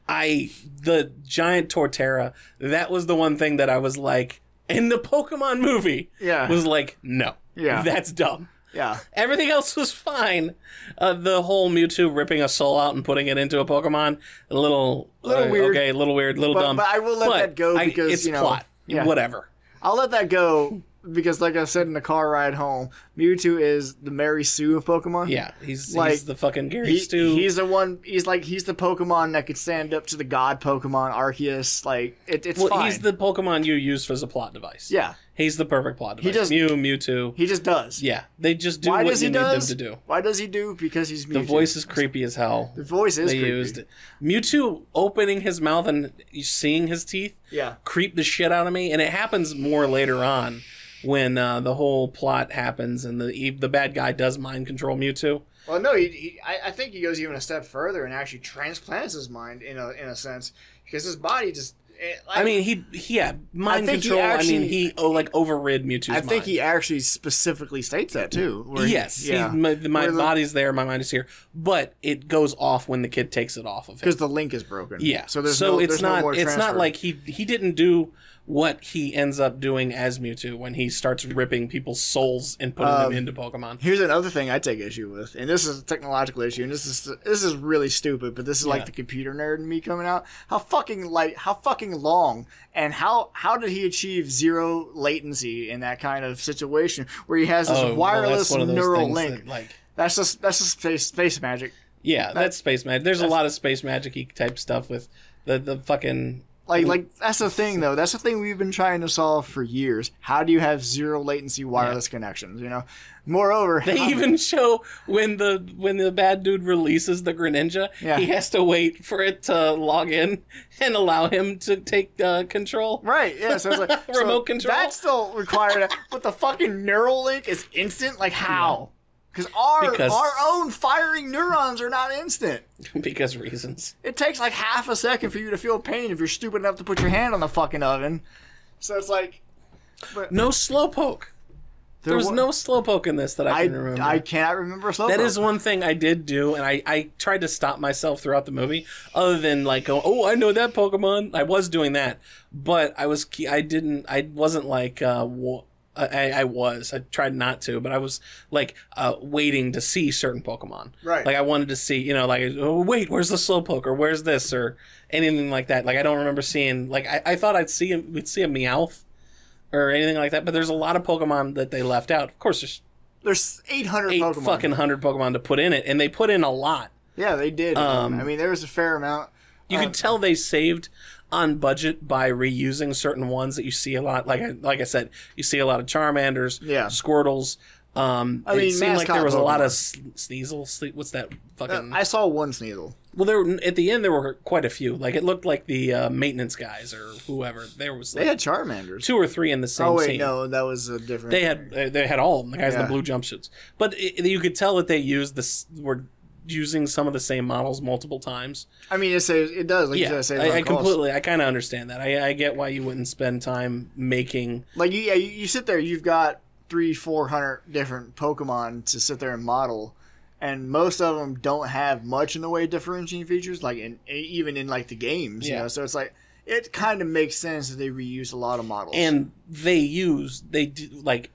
I the giant Torterra, that was the one thing that I was like in the Pokemon movie yeah. was like, no. Yeah. That's dumb. Yeah. Everything else was fine. Uh, the whole Mewtwo ripping a soul out and putting it into a Pokemon, a little, little uh, weird. Okay, a little weird, a little but, dumb. But I will let but that go because, I, it's you know. plot. Yeah. Whatever. I'll let that go because, like I said in the car ride home, Mewtwo is the Mary Sue of Pokemon. Yeah. He's, like, he's the fucking Gary he, Stu. He's the one, he's like, he's the Pokemon that could stand up to the god Pokemon, Arceus. Like, it, it's well, fine. He's the Pokemon you use as a plot device. Yeah. He's the perfect plot device. He just, Mew, Mewtwo. He just does. Yeah. They just do Why what does you he need does? them to do. Why does he do? Because he's Mewtwo. The voice is creepy as hell. The voice is they creepy. Used it. Mewtwo opening his mouth and seeing his teeth yeah. creep the shit out of me. And it happens more later on when uh, the whole plot happens and the the bad guy does mind control Mewtwo. Well, no, he, he, I, I think he goes even a step further and actually transplants his mind in a, in a sense because his body just... I, I mean, he, he yeah, mind I control. Actually, I mean, he oh, like overrid Mewtwo's mind. I think mind. he actually specifically states that too. Where yes, he, yeah. he, my, my body's there, my mind is here, but it goes off when the kid takes it off of him because the link is broken. Yeah, so there's so no, it's not no it's transfer. not like he he didn't do what he ends up doing as Mewtwo when he starts ripping people's souls and putting um, them into Pokemon. Here's another thing I take issue with, and this is a technological issue, and this is this is really stupid, but this is yeah. like the computer nerd in me coming out. How fucking like how fucking long and how how did he achieve zero latency in that kind of situation where he has this oh, wireless well, neural link? That, like that's just that's just space space magic. Yeah, that, that's space magic. There's a lot of space magic-y type stuff with the the fucking. Like, like that's the thing, though. That's the thing we've been trying to solve for years. How do you have zero latency wireless yeah. connections, you know? Moreover... They um, even show when the when the bad dude releases the Greninja, yeah. he has to wait for it to log in and allow him to take uh, control. Right, yeah. So it's like... Remote so control? That's still required. But the fucking neural link is instant? Like, how? Cause our, because our own firing neurons are not instant. Because reasons. It takes like half a second for you to feel pain if you're stupid enough to put your hand on the fucking oven. So it's like... But, no slowpoke. There, there was no slowpoke in this that I, I can remember. I cannot remember slowpoke. That is one thing I did do, and I, I tried to stop myself throughout the movie, other than like, going, oh, I know that Pokemon. I was doing that, but I, was, I, didn't, I wasn't like... Uh, I, I was. I tried not to, but I was like uh, waiting to see certain Pokemon. Right. Like I wanted to see, you know, like, oh, wait, where's the Slowpoke or where's this or anything like that. Like I don't remember seeing. Like I, I thought I'd see a, we'd see a Meowth or anything like that. But there's a lot of Pokemon that they left out. Of course, there's there's eight hundred eight Pokemon. fucking hundred Pokemon to put in it, and they put in a lot. Yeah, they did. Um, I mean, there was a fair amount. You um, could tell they saved on budget by reusing certain ones that you see a lot. Like I, like I said, you see a lot of Charmanders, yeah. Squirtles. Um, I mean, it seemed like there was Pokemon. a lot of Sneasel. What's that fucking? Uh, I saw one Sneasel. Well, there were, at the end there were quite a few. Like it looked like the uh, maintenance guys or whoever. There was like, they had Charmanders, two or three in the same. Oh wait, team. no, that was a different. They had they had all of them. The guys yeah. in the blue jumpsuits. But it, you could tell that they used this were. using some of the same models multiple times. I mean, it's a, it does. Like yeah, you said, I, I completely. I kind of understand that. I, I get why you wouldn't spend time making. Like, you, yeah, you, you sit there. You've got three, four hundred different Pokemon to sit there and model, and most of them don't have much in the way of differentiating features. Like, in, even in like the games, yeah. you know. So it's like it kind of makes sense that they reuse a lot of models. And they use they do like.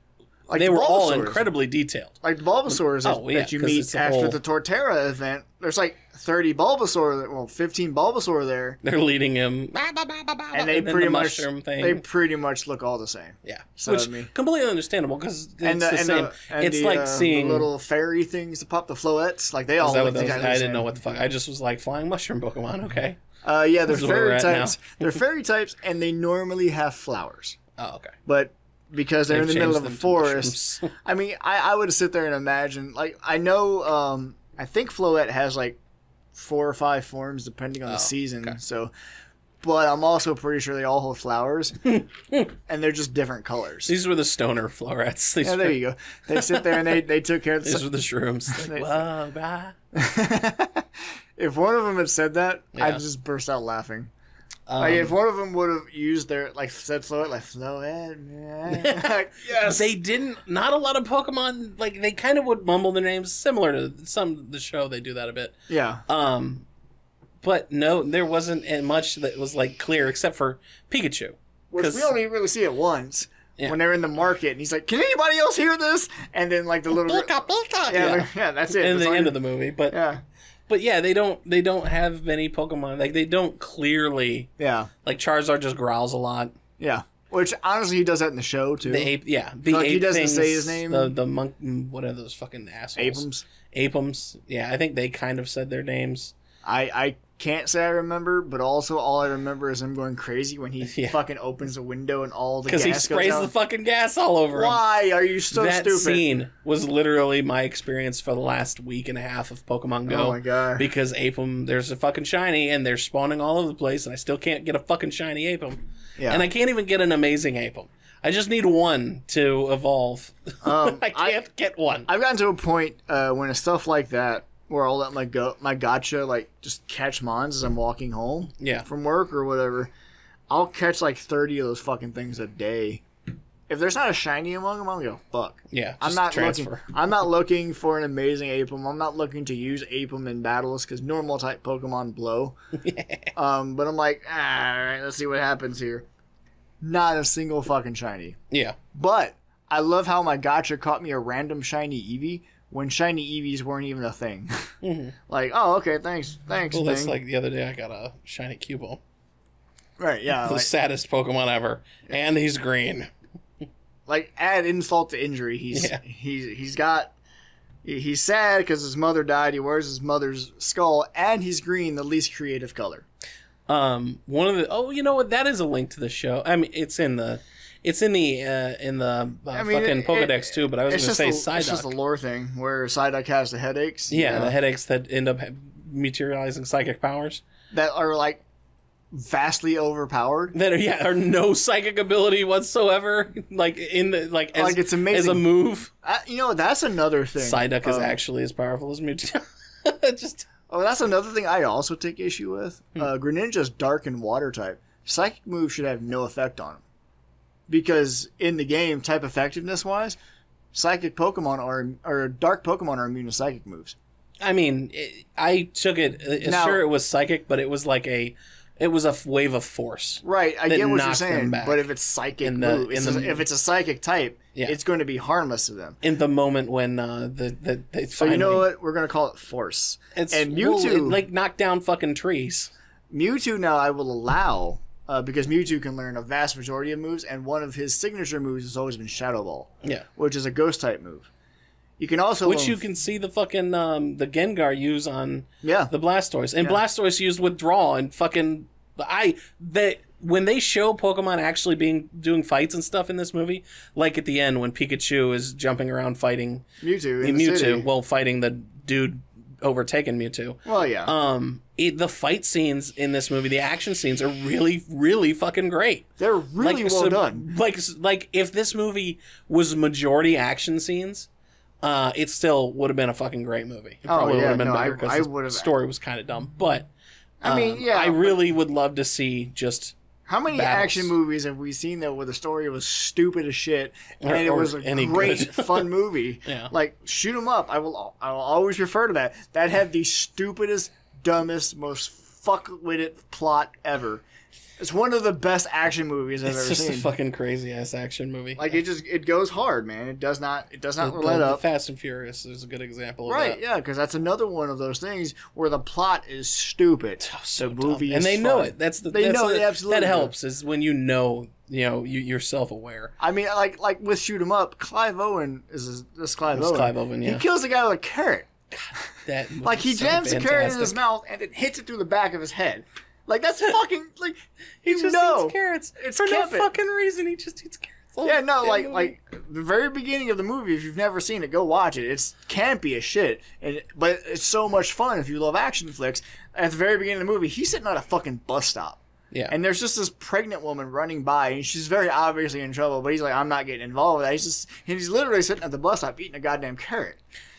Like they the were all incredibly detailed. Like Bulbasaurs oh, yeah, that you meet after whole... the Torterra event. There's like thirty Bulbasaur, well, fifteen Bulbasaur there. They're leading him, and they and pretty the much thing. they pretty much look all the same. Yeah, so which I mean, completely understandable because it's and the, the and same. The, and it's the, like uh, seeing the little fairy things that pop the floettes. Like they all. Look the I didn't know what the fuck. I just was like flying mushroom Pokemon. Okay. Uh, yeah, they're fairy types. They're fairy types, and they normally have flowers. Oh, okay. But. Because they're They've in the middle of a forest. I mean, I, I would sit there and imagine. Like, I know, um, I think Floette has like four or five forms depending on oh, the season. Okay. So, but I'm also pretty sure they all hold flowers, and they're just different colors. These were the stoner florets. These yeah, there were... you go. They sit there and they, they took care of the... These were the shrooms. Like, whoa, bye. If one of them had said that, yeah. I'd just burst out laughing. Like um, if one of them would have used their like said Floette like Floette, yeah. Yes. They didn't. Not a lot of Pokemon like they kind of would mumble their names, similar to some of the show. They do that a bit. Yeah. Um, but no, there wasn't much that was like clear except for Pikachu, which we only really see it once yeah. when they're in the market. And he's like, "Can anybody else hear this?" And then like the little Blika, Blika. Yeah, yeah. Like, yeah, that's it. And that's the end of the movie, but yeah. But yeah, they don't they don't have many Pokemon. Like they don't clearly. Yeah. Like Charizard just growls a lot. Yeah. Which honestly, he does that in the show too. The ape, yeah. The like ape he doesn't things, say his name. The the monk. What are those fucking assholes? Apems. Apems. Yeah, I think they kind of said their names. I I can't say I remember, but also all I remember is him going crazy when he yeah. fucking opens a window and all the gas because he sprays goes the fucking gas all over. Why him. Are you so that stupid? That scene was literally my experience for the last week and a half of Pokemon Go. Oh my god! Because Apem, there's a fucking shiny and they're spawning all over the place, and I still can't get a fucking shiny Apem. Yeah. And I can't even get an amazing Apem. I just need one to evolve. Um, I can't I, get one. I've gotten to a point uh, when it's stuff like that. Where I'll let my go my gotcha like just catch mons as I'm walking home yeah. from work or whatever. I'll catch like thirty of those fucking things a day. If there's not a shiny among them, I'll go fuck. Yeah, I'm not transfer. looking. I'm not looking for an amazing Apem. I'm not looking to use Apem in battles because normal type Pokemon blow. yeah. Um, but I'm like, ah, all right, let's see what happens here. Not a single fucking shiny. Yeah, but I love how my gotcha caught me a random shiny Eevee. When shiny Eevees weren't even a thing. Mm-hmm. Like, oh, okay, thanks, thanks, Well, thing. That's like the other day I got a shiny Cubone. Right, yeah. The like, saddest Pokemon ever. Yeah. And he's green. Like, add insult to injury. He's, yeah. he's, he's got... He's sad because his mother died. He wears his mother's skull. And he's green, the least creative color. Um, one of the... Oh, you know what? That is a link to the show. I mean, it's in the... It's in the uh, in the uh, I mean, fucking it, Pokedex it, too, but I was going to say a, Psyduck. It's just a lore thing where Psyduck has the headaches. Yeah, know? the headaches that end up materializing psychic powers that are like vastly overpowered. That are, yeah, are no psychic ability whatsoever. Like in the like as, like it's amazing as a move. I, you know, that's another thing. Psyduck um, is actually as powerful as Mewtwo. Just oh, that's another thing I also take issue with. Hmm. Uh, Greninja's dark and water type. Psychic moves should have no effect on him. Because in the game, type effectiveness wise, psychic Pokemon are or dark Pokemon are immune to psychic moves. I mean, it, I took it. Now, sure, it was psychic, but it was like a It was a wave of force. Right, I get what you're saying, but if it's psychic, in the, move, in the, if it's a psychic type, yeah. it's going to be harmless to them. In the moment when uh, the, the, they finally... So you know what? We're going to call it force. It's, and Mewtwo... Well, it, like, knock down fucking trees. Mewtwo now I will allow, uh, because Mewtwo can learn a vast majority of moves, and one of his signature moves has always been Shadow Ball, yeah, which is a ghost-type move. You can also which you can see the fucking um, the Gengar use on yeah. the Blastoise, and yeah. Blastoise used Withdraw and fucking I that when they show Pokemon actually being doing fights and stuff in this movie, like at the end when Pikachu is jumping around fighting Mewtwo, in the Mewtwo, city. well fighting the dude overtaking Mewtwo. Well, yeah. Um, it, the fight scenes in this movie, the action scenes are really, really fucking great. They're really like, well so, done. Like, like if this movie was majority action scenes. Uh, it still would have been a fucking great movie. It probably oh, yeah, would have been no, better because the story was kind of dumb. But um, I mean, yeah, I really would love to see just how many battles. action movies have we seen though where the story was stupid as shit and or, it was a great fun movie. yeah. Like Shoot 'Em Up. I will. I will always refer to that. That had the stupidest, dumbest, most fuckwitted plot ever. It's one of the best action movies I've it's ever seen. It's just a fucking crazy ass action movie. Like it just it goes hard, man. It does not it does not the, let the, up. The Fast and Furious is a good example of right, that. Right, yeah, because that's another one of those things where the plot is stupid. Oh, so the movie dumb. Is and they fun. Know it. That's the they that's know the, it absolutely. That helps is when you know you know you, you're self aware. I mean, like like with Shoot 'Em Up, Clive Owen is this Clive it's Owen. Clive Owen, yeah. He kills the guy with a carrot. God, that like he so jams fantastic. the carrot in his mouth and it hits it through the back of his head. Like, that's fucking, like, he just know. eats carrots. It's for no fucking reason, he just eats carrots. Oh, yeah, no, like, movie. like, the very beginning of the movie, if you've never seen it, go watch it. It's campy as shit, and but it's so much fun if you love action flicks. At the very beginning of the movie, he's sitting on a fucking bus stop. Yeah. And there's just this pregnant woman running by, and she's very obviously in trouble, but he's like, I'm not getting involved with that. He's just, and he's literally sitting at the bus stop eating a goddamn carrot.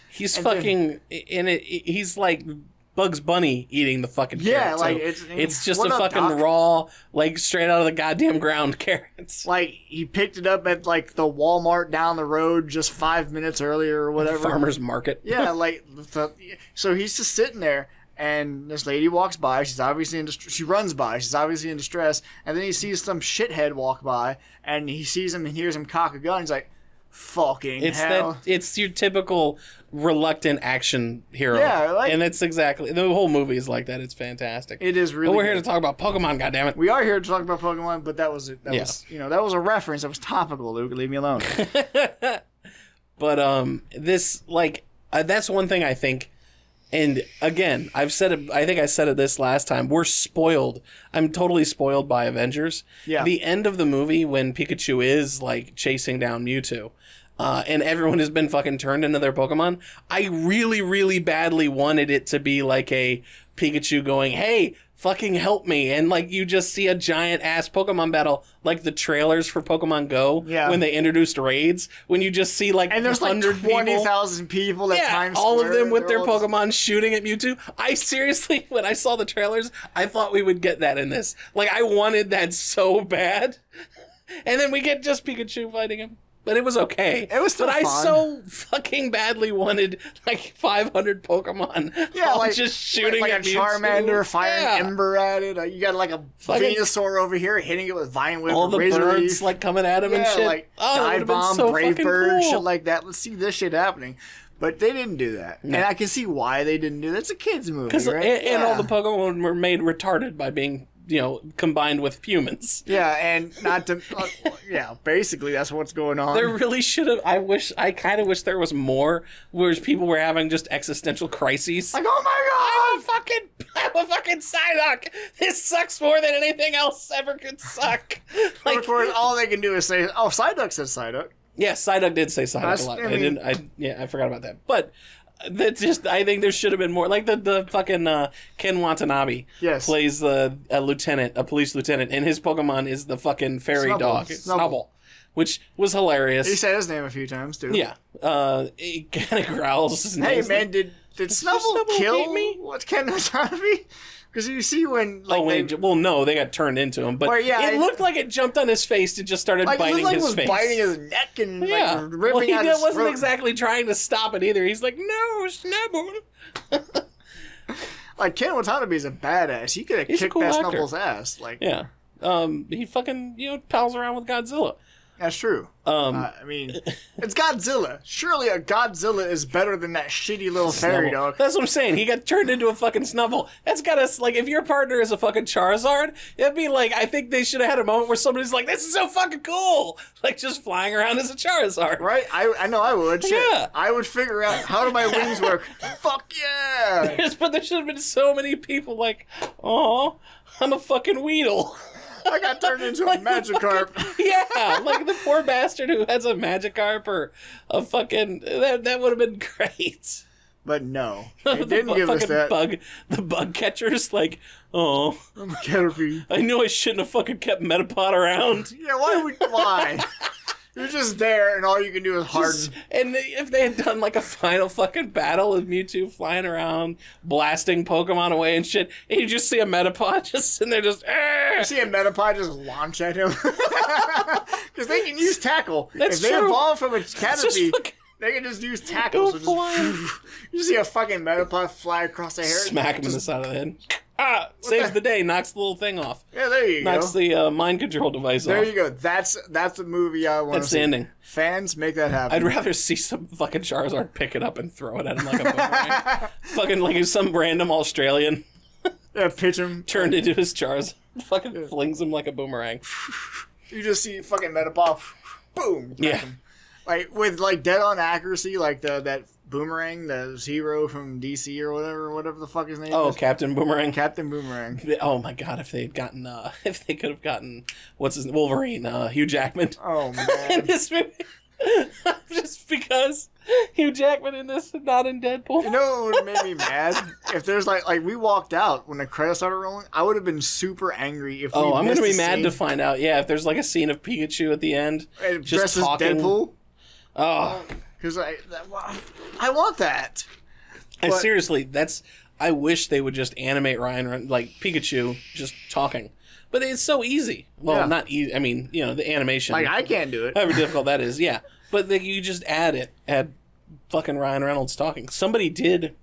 He's and fucking, then, and it, he's like... Bugs Bunny eating the fucking yeah, carrot. Like, it's, it's just a up, fucking Doc? raw, like, straight out of the goddamn ground carrots. Like, he picked it up at, like, the Walmart down the road just five minutes earlier or whatever. Farmer's market. Yeah, like, the, so he's just sitting there, and this lady walks by. She's obviously in distress. She runs by. She's obviously in distress. And then he sees some shithead walk by, and he sees him and hears him cock a gun. He's like, fucking it's hell. That, it's your typical... reluctant action hero. Yeah, like, and it's exactly the whole movie is like that. It's fantastic. It is really. But we're good. here to talk about Pokemon. Goddamn it, we are here to talk about Pokemon. But that was it. That yeah. was you know that was a reference. That was topical. Luke, leave me alone. But um, this like uh, that's one thing I think. And again, I've said it. I think I said it this last time. We're spoiled. I'm totally spoiled by Avengers. Yeah. The end of the movie when Pikachu is like chasing down Mewtwo. Uh, and everyone has been fucking turned into their Pokemon. I really, really badly wanted it to be like a Pikachu going, hey, fucking help me. And like you just see a giant ass Pokemon battle, like the trailers for Pokemon Go yeah. when they introduced raids, when you just see like and there's like twenty thousand people at yeah, Times Square, all of them with their Pokemon just... shooting at Mewtwo. I seriously, when I saw the trailers, I thought we would get that in this. Like I wanted that so bad. And then we get just Pikachu fighting him. But it was okay. It was still But fun. I so fucking badly wanted, like, five hundred Pokemon. Yeah, all like... just shooting like, like at Mewtwo. Like a Charmander firing yeah. Ember at it. You got, like, a fucking Venusaur over here hitting it with Vine Whip. All the Razor birds, leaf. like, coming at him yeah, and shit. like, oh, Dive Bomb, so Brave Bird, cool. shit like that. Let's see this shit happening. But they didn't do that. No. And I can see why they didn't do that. It's a kid's movie, right? And, yeah. and all the Pokemon were made retarded by being... you know, combined with humans. Yeah, and not to... Uh, yeah, basically, that's what's going on. There really should have... I wish... I kind of wish there was more, whereas people were having just existential crises. Like, oh my god! I'm a fucking... I'm a fucking Psylocke! This sucks more than anything else ever could suck! Like, of course, all they can do is say, oh, Psyduck said Psyduck. Yeah, Psyduck did say Psyduck that's, a lot. I mean, I didn't... I, yeah, I forgot about that. But... That just I think there should have been more. Like the the fucking uh, Ken Watanabe yes. plays the a lieutenant, a police lieutenant, and his Pokemon is the fucking fairy Snubble. dog, Snubble, which was hilarious. He said his name a few times too. Yeah, uh, he kind of growls. His hey name. man, did did Snubble, Snubble kill me? What Ken Watanabe? Because you see when like oh when they, well no they got turned into him but well, yeah, it, it looked like it jumped on his face and just started like, biting like his was face biting his neck and yeah. like, ripping well, he out did, his wasn't throat. exactly trying to stop it either. He's like no Snubble. Like, Ken Watanabe is a badass. He could have kicked cool Best Knuckles' ass. Like, yeah. Um, he fucking, you know, pals around with Godzilla. That's true. Um, uh, I mean, it's Godzilla. Surely a Godzilla is better than that shitty little fairy dog. That's what I'm saying. He got turned into a fucking Snubbull. That's got us, like, if your partner is a fucking Charizard, it'd be like, I think they should have had a moment where somebody's like, this is so fucking cool. Like, just flying around as a Charizard. Right? I, I know I would. Shit. Yeah. I would figure out how do my wings work. Fuck yeah. There's, but there should have been so many people like, oh, I'm a fucking Weedle. I got turned into like a Magikarp. Fucking, yeah, like the poor bastard who has a Magikarp or a fucking... That, that would have been great. But no, they the didn't give us that. Bug, the bug catcher's like, oh, I'm Caterpie. I knew I shouldn't have fucking kept Metapod around. Yeah, why would... Why? You're just there and all you can do is harden. Just, and they, if they had done like a final fucking battle with Mewtwo flying around, blasting Pokemon away and shit, and you just see a Metapod just sitting there just... Argh. You see a Metapod just launch at him. Because they can use tackle. That's if they true. evolve from a Caterpie, fucking... they can just use tackle. So just, you see a fucking Metapod fly across the hair. Smack him just... in the side of the head. Ah, saves the... the day, knocks the little thing off. Yeah, there you knocks go. Knocks the uh, mind control device there off. There you go. That's that's the movie I want to see. That's the ending. Fans, make that happen. I'd rather see some fucking Charizard pick it up and throw it at him like a boomerang. Fucking like some random Australian. Yeah, pitch him. Turned into his Charizard. Fucking yeah. Flings him like a boomerang. You just see fucking Metapod. Boom. Yeah. Him. Like, with, like, dead-on accuracy, like, the that... Boomerang, the hero from D C or whatever, whatever the fuck his name oh, is. Oh, Captain Boomerang. Captain Boomerang. They, oh my god, if they had gotten, uh, if they could have gotten, what's his name, Wolverine, uh, Hugh Jackman. Oh man. In this movie. Just because Hugh Jackman in this and not in Deadpool. You know what would have made me mad? If there's like, like we walked out when the credits started rolling, I would have been super angry if we Oh, I'm gonna be mad scene. to find out, yeah, if there's like a scene of Pikachu at the end. It just talking. Deadpool. Oh. Um, Because I, I want that. But I seriously, that's. I wish they would just animate Ryan like Pikachu just talking, but it's so easy. Well, yeah. not easy. I mean, you know, the animation. Like I can't do it. However difficult that is, yeah. But they, you just add it, add fucking Ryan Reynolds talking. Somebody did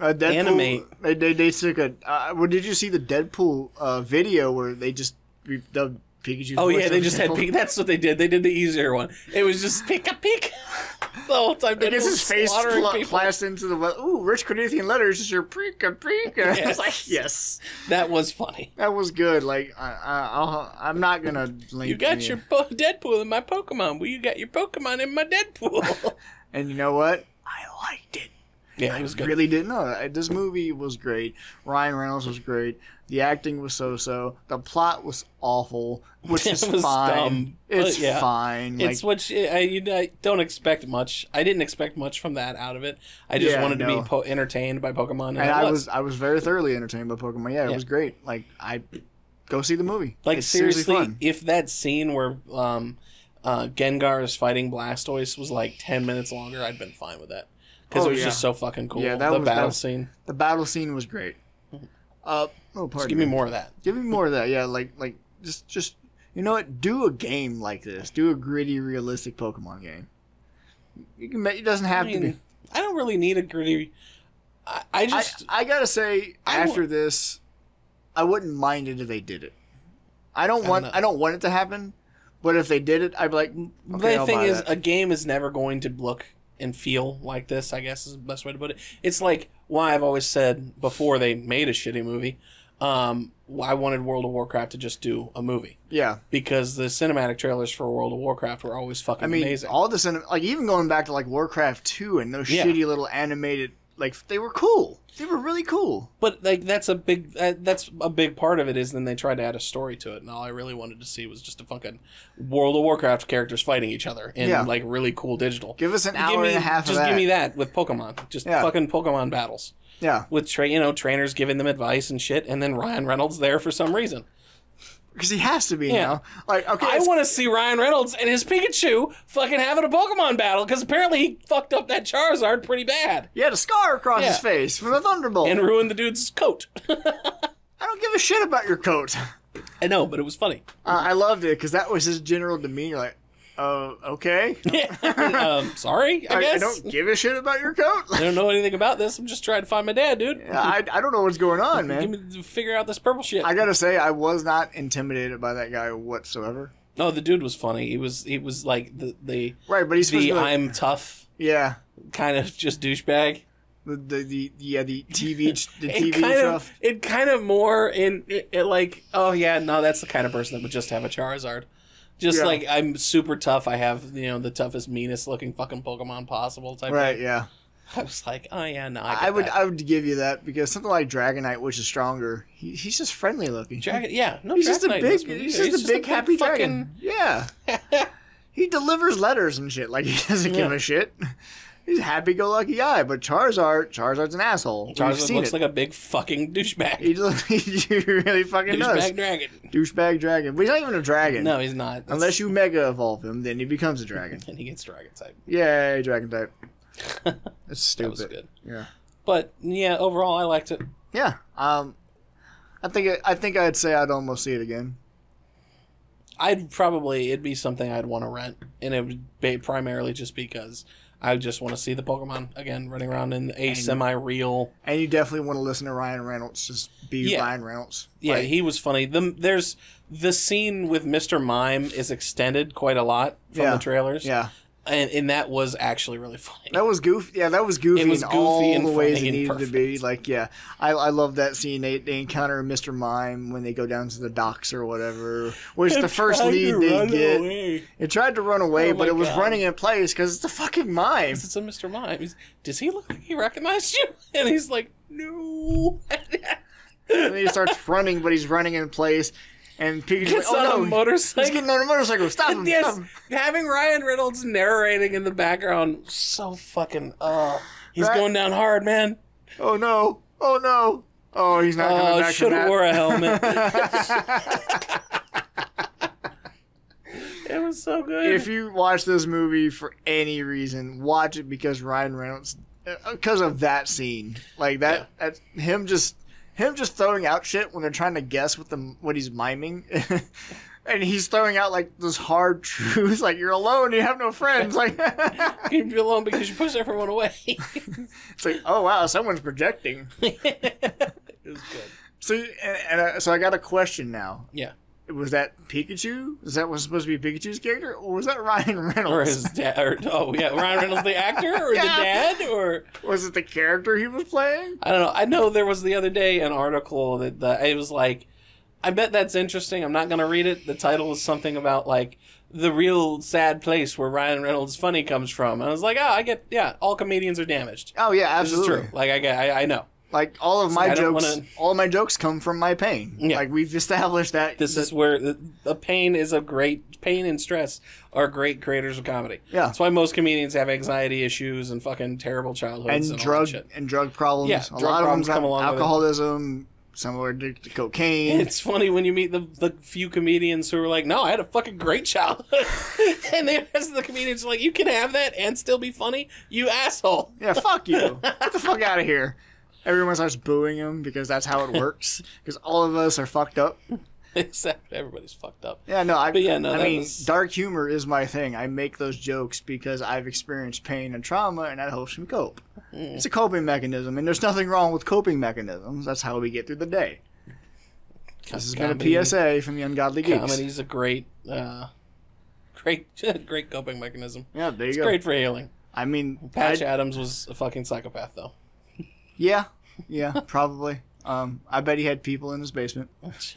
uh, Deadpool, animate. They they, they took a. Uh, well, did you see the Deadpool uh, video where they just the Pikachu? Oh yeah, they just Deadpool? had. That's what they did. They did the easier one. It was just Pika Pika. The whole time, I guess his face flashed into the well. Ooh, Rich Corinthian letters is your Pika Pika. Yes. I was like, yes, that was funny. That was good. Like I, I, I'll, I'm not gonna. Link you got your po Deadpool in my Pokemon. Well, you got your Pokemon in my Deadpool. And you know what? I liked it. Yeah, it was good. I really didn't know that. This movie was great. Ryan Reynolds was great. The acting was so-so. The plot was awful, which is fine. Dumb, it's yeah. fine. Like, it's what you, I, you, I don't expect much. I didn't expect much from that out of it. I just yeah, wanted no. to be po entertained by Pokemon, and, and I was. was I was very thoroughly entertained by Pokemon. Yeah, it yeah. was great. Like I go see the movie. Like it's seriously, fun. If that scene where um, uh, Gengar is fighting Blastoise was like ten minutes longer, I'd been fine with that because oh, it was yeah. just so fucking cool. Yeah, that the was, battle that was, scene. The battle scene was great. Uh, oh, pardon. Just give me more of that. Give me more of that. Yeah, like, like, just, just, you know what? Do a game like this. Do a gritty, realistic Pokemon game. You can. It doesn't have I mean, to be. I don't really need a gritty. I, I just. I, I gotta say, I after this, I wouldn't mind it if they did it. I don't want. I don't, I don't want it to happen. But if they did it, I'd be like. Okay, the thing is, that. a game is never going to look and feel like this, I guess is the best way to put it. It's like why I've always said before they made a shitty movie, um, I wanted World of Warcraft to just do a movie. Yeah. Because the cinematic trailers for World of Warcraft were always fucking I mean, amazing. All the cinema, like even going back to like Warcraft two and those yeah. shitty little animated, like they were cool. They were really cool. But like that's a big uh, that's a big part of it is then they tried to add a story to it, and all I really wanted to see was just a fucking World of Warcraft characters fighting each other in yeah. like really cool digital. Give us an hour me, and a half. Just of that. give me that with Pokemon, just yeah. fucking Pokemon battles. Yeah, with tra you know trainers giving them advice and shit, and then Ryan Reynolds there for some reason. Because he has to be yeah. now. Like, okay, I want to see Ryan Reynolds and his Pikachu fucking having a Pokemon battle because apparently he fucked up that Charizard pretty bad. He had a scar across yeah. his face from a Thunderbolt. And ruined the dude's coat. I don't give a shit about your coat. I know, but it was funny. Uh, I loved it because that was his general demeanor. Like, Uh, okay. um, sorry, I, I guess. I don't give a shit about your coat. I don't know anything about this. I'm just trying to find my dad, dude. Yeah, I, I don't know what's going on, man. Give me, figure out this purple shit. I gotta say, I was not intimidated by that guy whatsoever. No, the dude was funny. He was, he was like the, the right, but he's the like, I'm tough, yeah, kind of just douchebag. The, the the yeah the T V the T V stuff. It kind of more in it, it like oh yeah no that's the kind of person that would just have a Charizard. Just yeah. like, I'm super tough. I have, you know, the toughest, meanest looking fucking Pokemon possible type. Right, thing. yeah. I was like, oh yeah, no. I, I would, that. I would give you that because something like Dragonite, which is stronger, he, he's just friendly looking. Dragon, yeah, no, he's Dragonite just a big, he's, he's just, just a big happy fucking... dragon. Yeah. He delivers letters and shit. Like, he doesn't yeah. give a shit. He's a happy-go-lucky guy, but Charizard, Charzard's an asshole. Charizard looks it. like a big fucking douchebag. He, just, he really fucking douchebag does. Douchebag dragon. Douchebag dragon. But he's not even a dragon. No, he's not. That's... Unless you mega-evolve him, then he becomes a dragon. And he gets dragon-type. Yay, dragon-type. That's stupid. That was good. Yeah. But, yeah, overall, I liked it. Yeah. Um, I think it, I think I'd say I'd almost see it again. I'd probably... It'd be something I'd want to rent, and it would be primarily just because... I just want to see the Pokemon again running around in a and, semi-real. And you definitely want to listen to Ryan Reynolds just be yeah. Ryan Reynolds. Yeah, like, he was funny. The, there's the scene with Mister Mime is extended quite a lot from yeah, the trailers. Yeah, and, and that was actually really funny. That was goofy. Yeah, that was goofy. It was goofy in all and the ways it needed perfect. to be. Like, yeah, I I love that scene. They they encounter Mister Mime when they go down to the docks or whatever. Which the first lead they get. Away. It tried to run away, oh but it God. was running in place because it's a fucking mime. It's a Mister Mime. He's, does he look like he recognized you? And he's like, no. And then he starts running, but he's running in place. And Pikachu's gets like, oh, on no, a motorcycle. He's getting on a motorcycle. Stop him. Yes. Stop him. Having Ryan Reynolds narrating in the background, so fucking. Oh, he's right. going down hard, man. Oh no! Oh no! Oh, he's not coming uh, back. Oh, should have wore a helmet. It was so good. If you watch this movie for any reason, watch it because Ryan Reynolds, because of that scene, like that, yeah. that him just. Him just throwing out shit when they're trying to guess what the what he's miming, and he's throwing out like this hard truth, like you're alone, you have no friends, like you'd be alone because you push everyone away. It's like, oh wow, someone's projecting. It was good. So and, and uh, so I got a question now. Yeah. Was that Pikachu? Is that was supposed to be Pikachu's character, or was that Ryan Reynolds? Or his dad? Or, oh, yeah, Ryan Reynolds, the actor, or yeah. the dad, or was it the character he was playing? I don't know. I know there was the other day an article that the, it was like, I bet that's interesting. I'm not going to read it. The title was something about like the real sad place where Ryan Reynolds' funny comes from. And I was like, oh, I get, yeah, all comedians are damaged. Oh yeah, absolutely. This is true. Like I get, I, I know. Like, all of my jokes, wanna... all my jokes come from my pain. Yeah. Like, we've established that. This that... is where the, the pain is a great, pain and stress are great creators of comedy. Yeah. That's why most comedians have anxiety issues and fucking terrible childhoods. And, and drug all that shit. And drug problems. Yeah, a drug lot problems of them come along alcoholism, with it. Some are addicted to cocaine. And it's funny when you meet the, the few comedians who are like, no, I had a fucking great childhood. And the rest of the comedians are like, you can have that and still be funny? You asshole. Yeah, fuck you. Get the fuck out of here. Everyone starts booing him because that's how it works. Because all of us are fucked up. Except everybody's fucked up. Yeah, no, I, yeah, no, I mean, was... dark humor is my thing. I make those jokes because I've experienced pain and trauma, and that helps me cope. Mm. It's a coping mechanism, and there's nothing wrong with coping mechanisms. That's how we get through the day. Com this has comedy, been a P S A from the Ungodly Geeks. Comedy's a great, uh, great, great coping mechanism. Yeah, there you it's go. It's great for healing. I mean... Patch I'd... Adams was a fucking psychopath, though. Yeah, yeah, probably. Um, I bet he had people in his basement.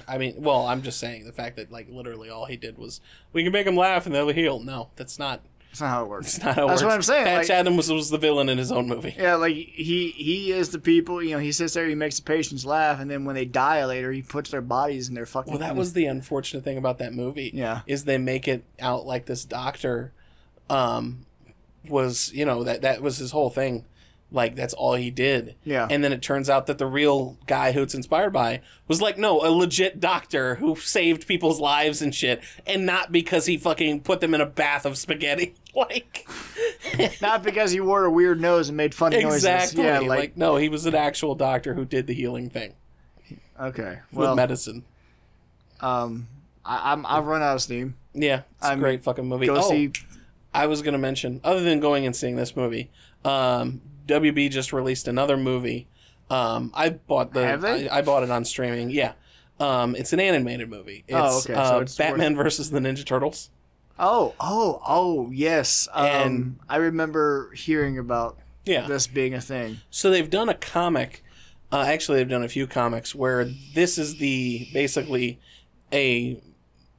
I mean, well, I'm just saying the fact that like literally all he did was we can make them laugh and they'll heal. No, that's not. That's not how it works. That's not how. That's it works. What I'm saying. Patch like, Adams was, was the villain in his own movie. Yeah, like he he is the people. You know, he sits there, he makes the patients laugh, and then when they die later, he puts their bodies in their fucking. Well, that was the unfortunate thing about that movie. Yeah, is they make it out like this doctor, um, was you know that that was his whole thing. Like, that's all he did. Yeah. And then it turns out that the real guy who it's inspired by was like, no, a legit doctor who saved people's lives and shit. And not because he fucking put them in a bath of spaghetti. Like. Not because he wore a weird nose and made funny exactly. noises. Exactly. Yeah, like, like, no, he was an actual doctor who did the healing thing. Okay. Well, with medicine. Um, I, I'm, I've run out of steam. Yeah, it's I'm, a great fucking movie. Go oh, see. I was going to mention, other than going and seeing this movie, um, W B just released another movie. Um, I bought the. Have they? I, I bought it on streaming. Yeah, um, it's an animated movie. It's, oh, okay. So uh, it's Batman worth... versus the Ninja Turtles. Oh, oh, oh, yes. Um, and I remember hearing about yeah. this being a thing. So they've done a comic. Uh, actually, they've done a few comics where this is the basically a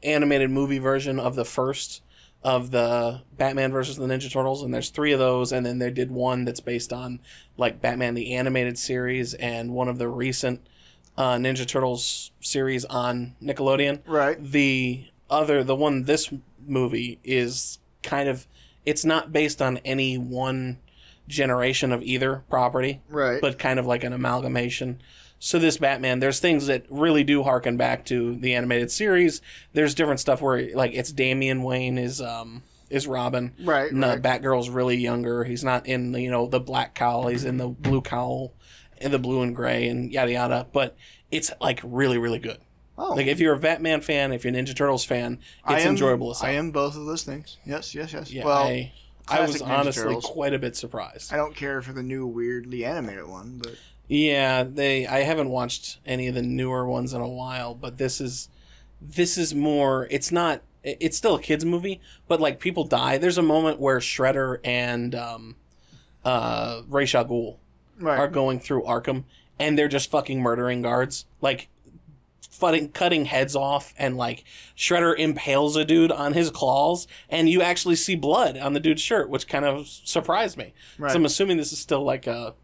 animated movie version of the first of the Batman versus the Ninja Turtles, and there's three of those, and then they did one that's based on like Batman the Animated Series and one of the recent uh, Ninja Turtles series on Nickelodeon. Right. The other, the one this movie is kind of, it's not based on any one generation of either property, right? But kind of like an amalgamation. So this Batman, there's things that really do harken back to the animated series. There's different stuff where, like, it's Damian Wayne is um is Robin, right? And right. The Batgirl's really younger. He's not in the, you know, the black cowl. He's in the blue cowl, and the blue and gray, and yada yada. But it's like really really good. Oh, like if you're a Batman fan, if you're a Ninja Turtles fan, it's I am, enjoyable. As I am both of those things. Yes, yes, yes. Yeah, well, I, I was Ninja honestly Turtles. quite a bit surprised. I don't care for the new weirdly animated one, but. Yeah, they. I haven't watched any of the newer ones in a while, but this is, this is more. It's not. It's still a kids movie, but like people die. There's a moment where Shredder and um, uh, Ra's al Ghul right. are going through Arkham, and they're just fucking murdering guards, like, fucking cutting heads off, and like Shredder impales a dude on his claws, and you actually see blood on the dude's shirt, which kind of surprised me. Right. So I'm assuming this is still like a.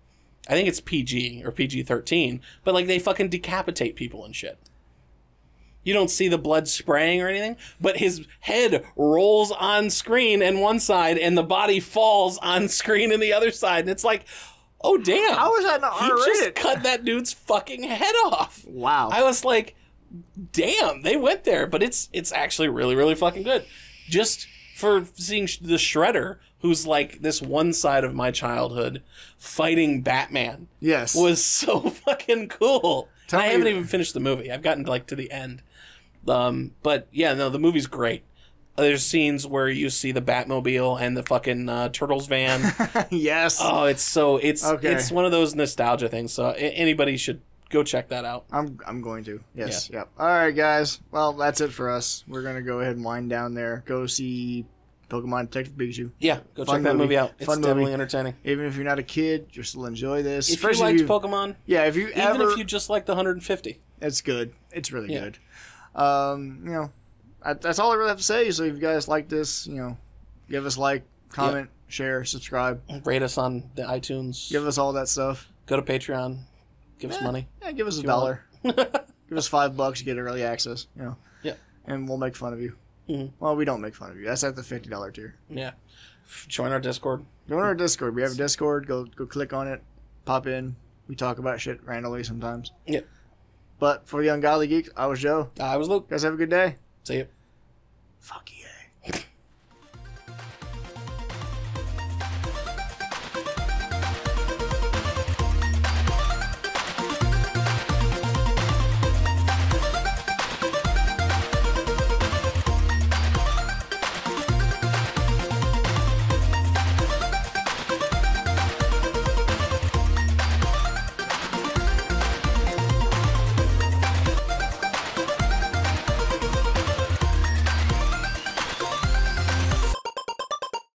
I think it's P G or P G thirteen, but like they fucking decapitate people and shit. You don't see the blood spraying or anything, but his head rolls on screen in one side and the body falls on screen in the other side. And it's like, oh, damn. How is that not R rated? He just cut that dude's fucking head off. Wow. I was like, damn, they went there. But it's it's actually really, really fucking good. Just for seeing the Shredder, who's like this one side of my childhood, fighting Batman. Yes, was so fucking cool. And I haven't even finished the movie. I've gotten like to the end, um, but yeah, no, the movie's great. There's scenes where you see the Batmobile and the fucking uh, Turtles van. Yes. Oh, it's so it's okay. It's one of those nostalgia things. So anybody should go check that out. I'm I'm going to. Yes. Yeah. Yep. All right, guys. Well, that's it for us. We're gonna go ahead and wind down there. Go see Pokemon Detective Pikachu. Yeah, go Fun check that movie, movie out. It's Fun definitely movie. entertaining. Even if you're not a kid, you'll still enjoy this. If Especially you liked if you, Pokemon, yeah, if you even ever, if you just liked the one hundred fifty, it's good. It's really yeah. good. Um, you know, I, that's all I really have to say. So if you guys like this, you know, give us a like, comment, yeah. share, subscribe, rate us on the iTunes, give us all that stuff. Go to Patreon, give eh, us money. Yeah, give us a dollar. Give us five bucks, you get early access. You know, yeah, and we'll make fun of you. Mm-hmm. Well, we don't make fun of you. That's at the fifty dollar tier. Yeah. Join our Discord. Join our Discord. We have a Discord. Go go click on it. Pop in. We talk about shit randomly sometimes. Yep. But for the Ungodly Geeks, I was Joe. I was Luke. You guys have a good day. See you. Fuck you.